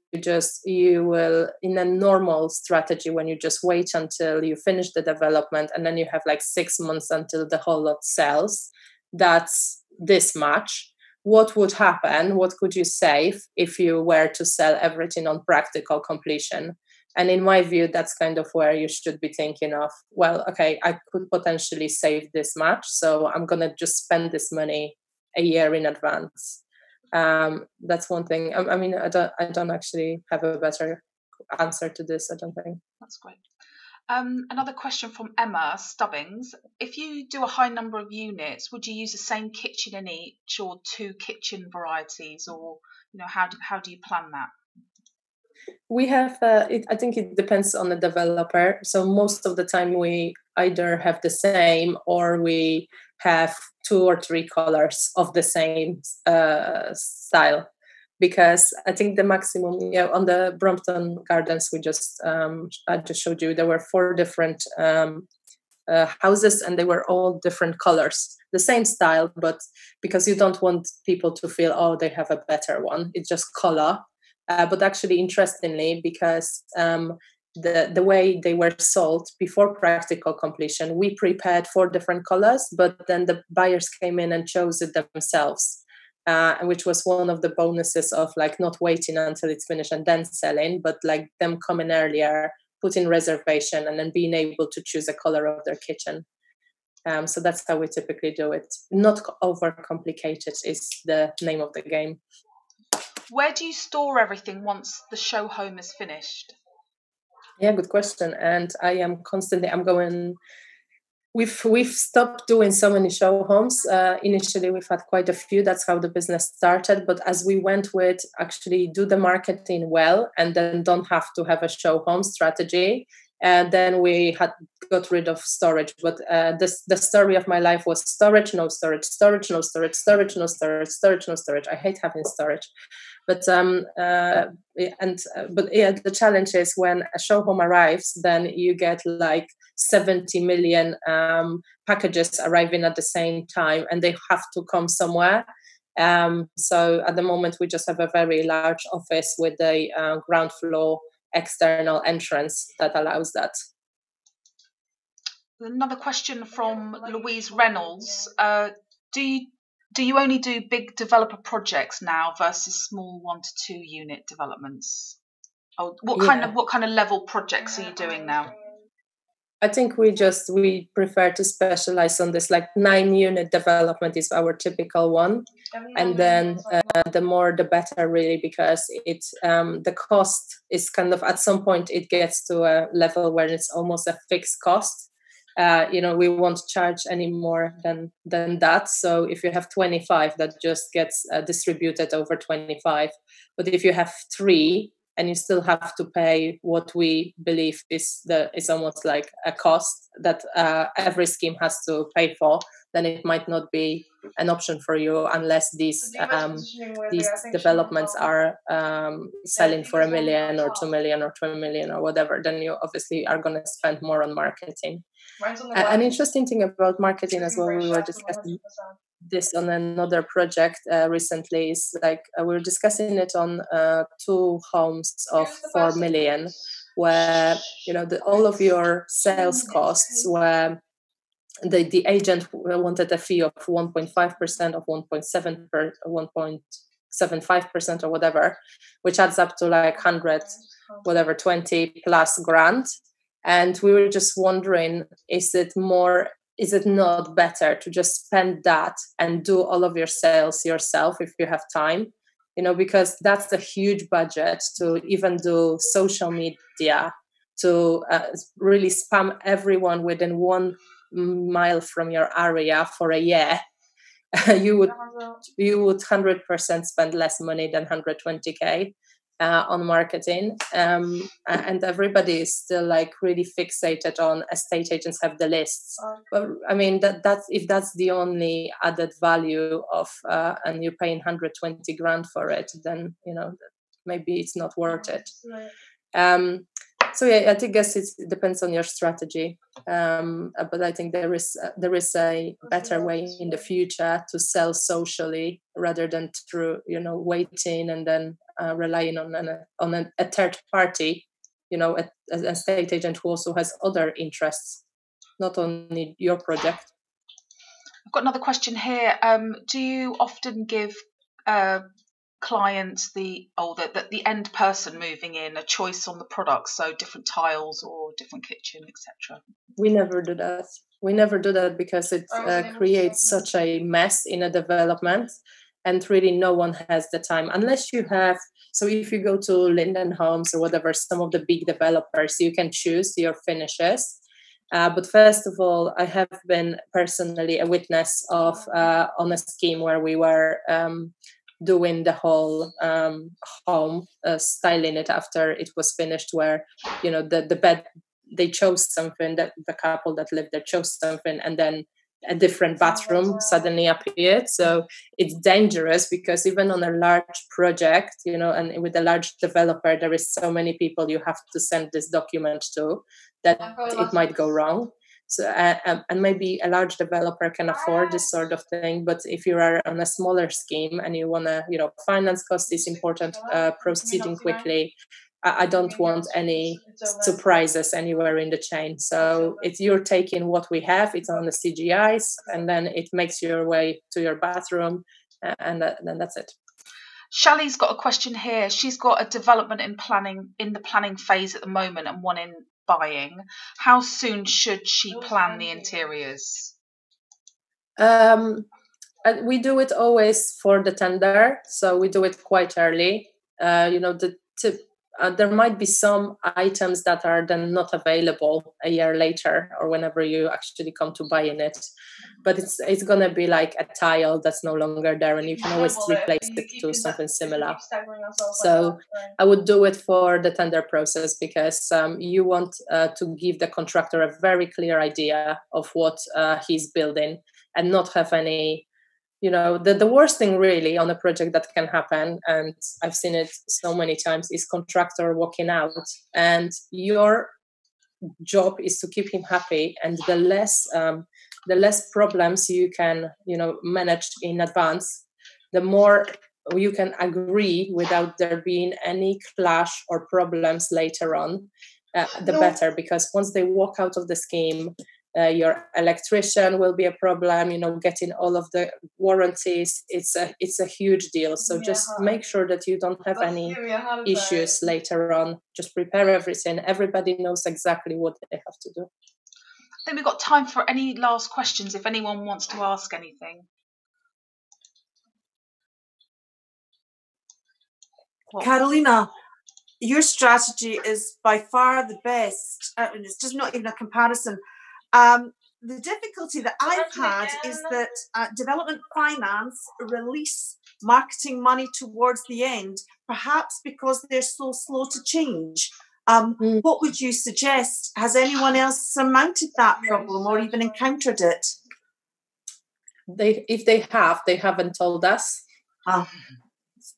will, in a normal strategy, when you just wait until you finish the development and then you have like 6 months until the whole lot sells, that's this much. What would happen? What could you save if you were to sell everything on practical completion? And in my view, that's kind of where you should be thinking of, well, okay, I could potentially save this much, so I'm going to just spend this money a year in advance. That's one thing. I mean, I don't actually have a better answer to this, I don't think. That's great. Another question from Emma Stubbings. If you do a high number of units, would you use the same kitchen in each or two kitchen varieties, or, you know, how do you plan that? We have, I think it depends on the developer. So most of the time we either have the same or we have 2 or 3 colors of the same style, because I think the maximum, you know, on the Brompton Gardens, we just, I just showed you, there were 4 different houses and they were all different colors, the same style, but because you don't want people to feel, oh, they have a better one, it's just color. But actually, interestingly, because the way they were sold before practical completion, we prepared 4 different colors, but then the buyers came in and chose it themselves, which was one of the bonuses of like not waiting until it's finished and then selling, but like them coming earlier, putting reservation, and then being able to choose a color of their kitchen. So that's how we typically do it. Not overcomplicated is the name of the game. Where do you store everything once the show home is finished? Yeah, good question. And I am constantly, I'm going, we've stopped doing so many show homes. Initially, we've had quite a few. That's how the business started. But as we went with actually do the marketing well and then don't have to have a show home strategy, and then we got rid of storage. But the story of my life was storage, no storage, storage, no storage, storage, no storage, storage, no storage. I hate having storage. But yeah, the challenge is when a show home arrives, then you get like 70 million packages arriving at the same time, and they have to come somewhere. So at the moment, we just have a very large office with a ground floor external entrance that allows that. Another question from Louise Reynolds. Do you only do big developer projects now versus small 1 to 2 unit developments? Oh, what kind of level projects are you doing now? I think we prefer to specialize on this, like 9 unit development is our typical one, and then the more the better, really, because it's the cost is kind of, at some point it gets to a level where it's almost a fixed cost, we won't charge any more than that. So if you have 25, that just gets distributed over 25. But if you have 3 and you still have to pay what we believe is almost like a cost that every scheme has to pay for, then it might not be an option for you unless these developments are selling for £1 million or £2 million or £20 million or whatever. Then you obviously are going to spend more on marketing. An interesting thing about marketing as well, we were discussing this on another project recently, is like we were discussing it on 2 homes of £4 million, where all of your sales costs were. The agent wanted a fee of 1.5% of 1.75% or whatever, which adds up to like 20 plus grand. And we were just wondering, is it not better to just spend that and do all of your sales yourself if you have time? Because that's a huge budget to even do social media, to really spam everyone within 1 mile from your area for a year. You would 100% spend less money than 120k on marketing, and everybody is still like really fixated on estate agents have the lists. But I mean that's the only added value of and you're paying 120 grand for it, then maybe it's not worth it. So yeah, I guess it depends on your strategy, but I think there is a better way in the future to sell socially rather than through waiting and then relying on a third party, an estate agent who also has other interests, not only your project. I've got another question here. Do you often give clients the end person moving in a choice on the products, so different tiles or different kitchen, etc.? We never do that because it creates such a mess in a development, and really no one has the time unless you have. So if you go to Linden Homes or whatever, some of the big developers, you can choose your finishes. But first of all, I have been personally a witness of on a scheme where we were doing the whole home, styling it after it was finished, where the bed, they chose something, that the couple that lived there chose something, and then a different bathroom suddenly appeared. So it's dangerous because even on a large project, and with a large developer, there is so many people you have to send this document to that it might go wrong. So, and maybe a large developer can afford this sort of thing, but if you are on a smaller scheme and you want to, finance cost is important, proceeding quickly. I don't want any surprises anywhere in the chain. So if you're taking what we have, it's on the CGIs, and then it makes your way to your bathroom, and then that's it. Shali's got a question here. She's got a development in the planning phase at the moment, and one in buying. How soon should she plan the interiors? We do it always for the tender, so we do it quite early. There might be some items that are then not available a year later or whenever you actually come to buying it, but it's gonna be like a tile that's no longer there, and you can always replace it to something similar. So I would do it for the tender process, because you want to give the contractor a very clear idea of what he's building, and not have any the worst thing really on a project that can happen, and I've seen it so many times, is contractor walking out, and your job is to keep him happy, and the less problems you can manage in advance, the more you can agree without there being any clash or problems later on, the better, because once they walk out of the scheme, your electrician will be a problem, getting all of the warranties. It's a huge deal. So just make sure that you don't have any issues later on. Just prepare everything. Everybody knows exactly what they have to do. I think we've got time for any last questions if anyone wants to ask anything. Karolina, your strategy is by far the best. It's just not even a comparison. The difficulty that I've had is that development finance release marketing money towards the end, perhaps because they're so slow to change. What would you suggest? Has anyone else surmounted that problem or even encountered it? If they have, they haven't told us.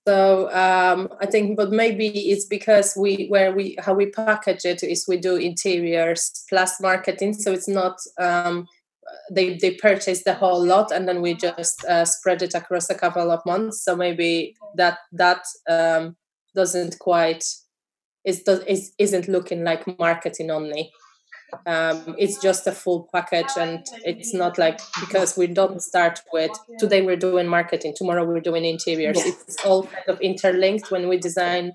So I think, but maybe it's because how we package it is we do interiors plus marketing, so it's not they purchase the whole lot and then we just spread it across a couple of months. So maybe that doesn't quite isn't looking like marketing only. It's just a full package, and it's not like, because we don't start with today we're doing marketing, tomorrow we're doing interiors. Yes. It's all kind of interlinked. When we design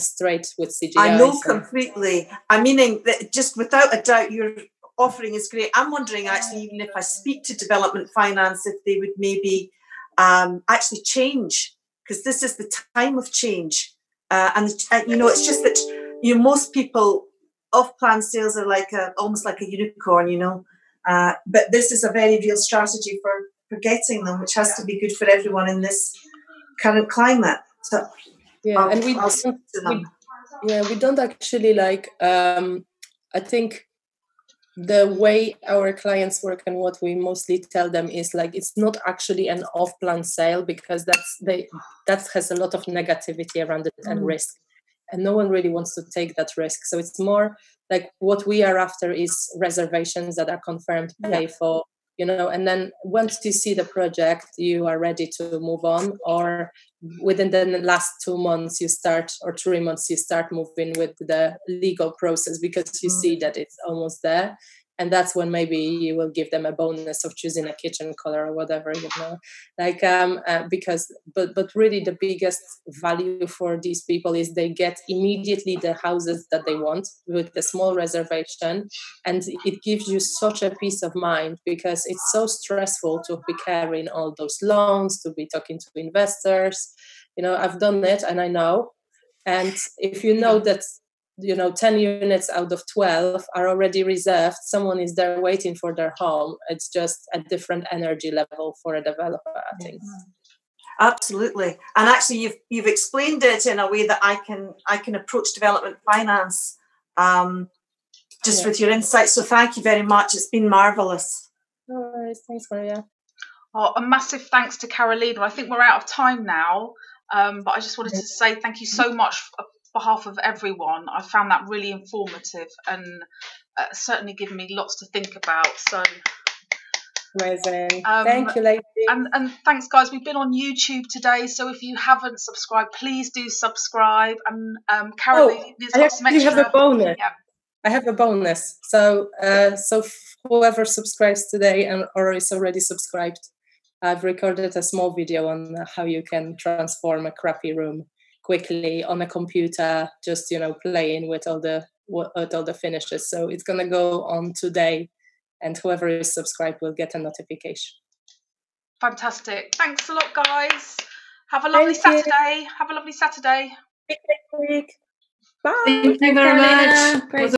straight with CGI. I know, so. Completely. I'm meaning that just without a doubt your offering is great. I'm wondering actually, even if I speak to development finance, if they would maybe actually change, because this is the time of change. It's just that most people. Off-plan sales are like almost like a unicorn, but this is a very real strategy for getting them, which has to be good for everyone in this current climate. So we don't actually like. I think the way our clients work and what we mostly tell them is like it's not actually an off-plan sale, because that has a lot of negativity around it and risk. And no one really wants to take that risk. So it's more like what we are after is reservations that are confirmed, paid for, and then once you see the project, you are ready to move on, or within the last 2 months you start, or 3 months you start moving with the legal process, because you see that it's almost there. And that's when maybe you will give them a bonus of choosing a kitchen color or whatever, But really the biggest value for these people is they get immediately the houses that they want with the small reservation. And it gives you such a peace of mind, because it's so stressful to be carrying all those loans, to be talking to investors. I've done it and I know. And if you know that, 10 units out of 12 are already reserved, someone is there waiting for their home. It's just a different energy level for a developer, I think. Absolutely. And actually you've explained it in a way that I can approach development finance with your insights. So thank you very much. It's been marvellous. No worries. Thanks, Maria. Oh, a massive thanks to Karolina. I think we're out of time now, but I just wanted to say thank you so much for behalf of everyone. I found that really informative and certainly given me lots to think about. So amazing. Thank you, ladies. And thanks, guys. We've been on YouTube today, so if you haven't subscribed, please do subscribe. And Karolina, I have a bonus. Yeah. I have a bonus. So so whoever subscribes today or is already subscribed, I've recorded a small video on how you can transform a crappy room quickly on a computer, just playing with all the finishes. So it's gonna go on today, and whoever is subscribed will get a notification. Fantastic! Thanks a lot, guys. Have a lovely Saturday. Have a lovely Saturday. Big week. Bye. Thank you very much.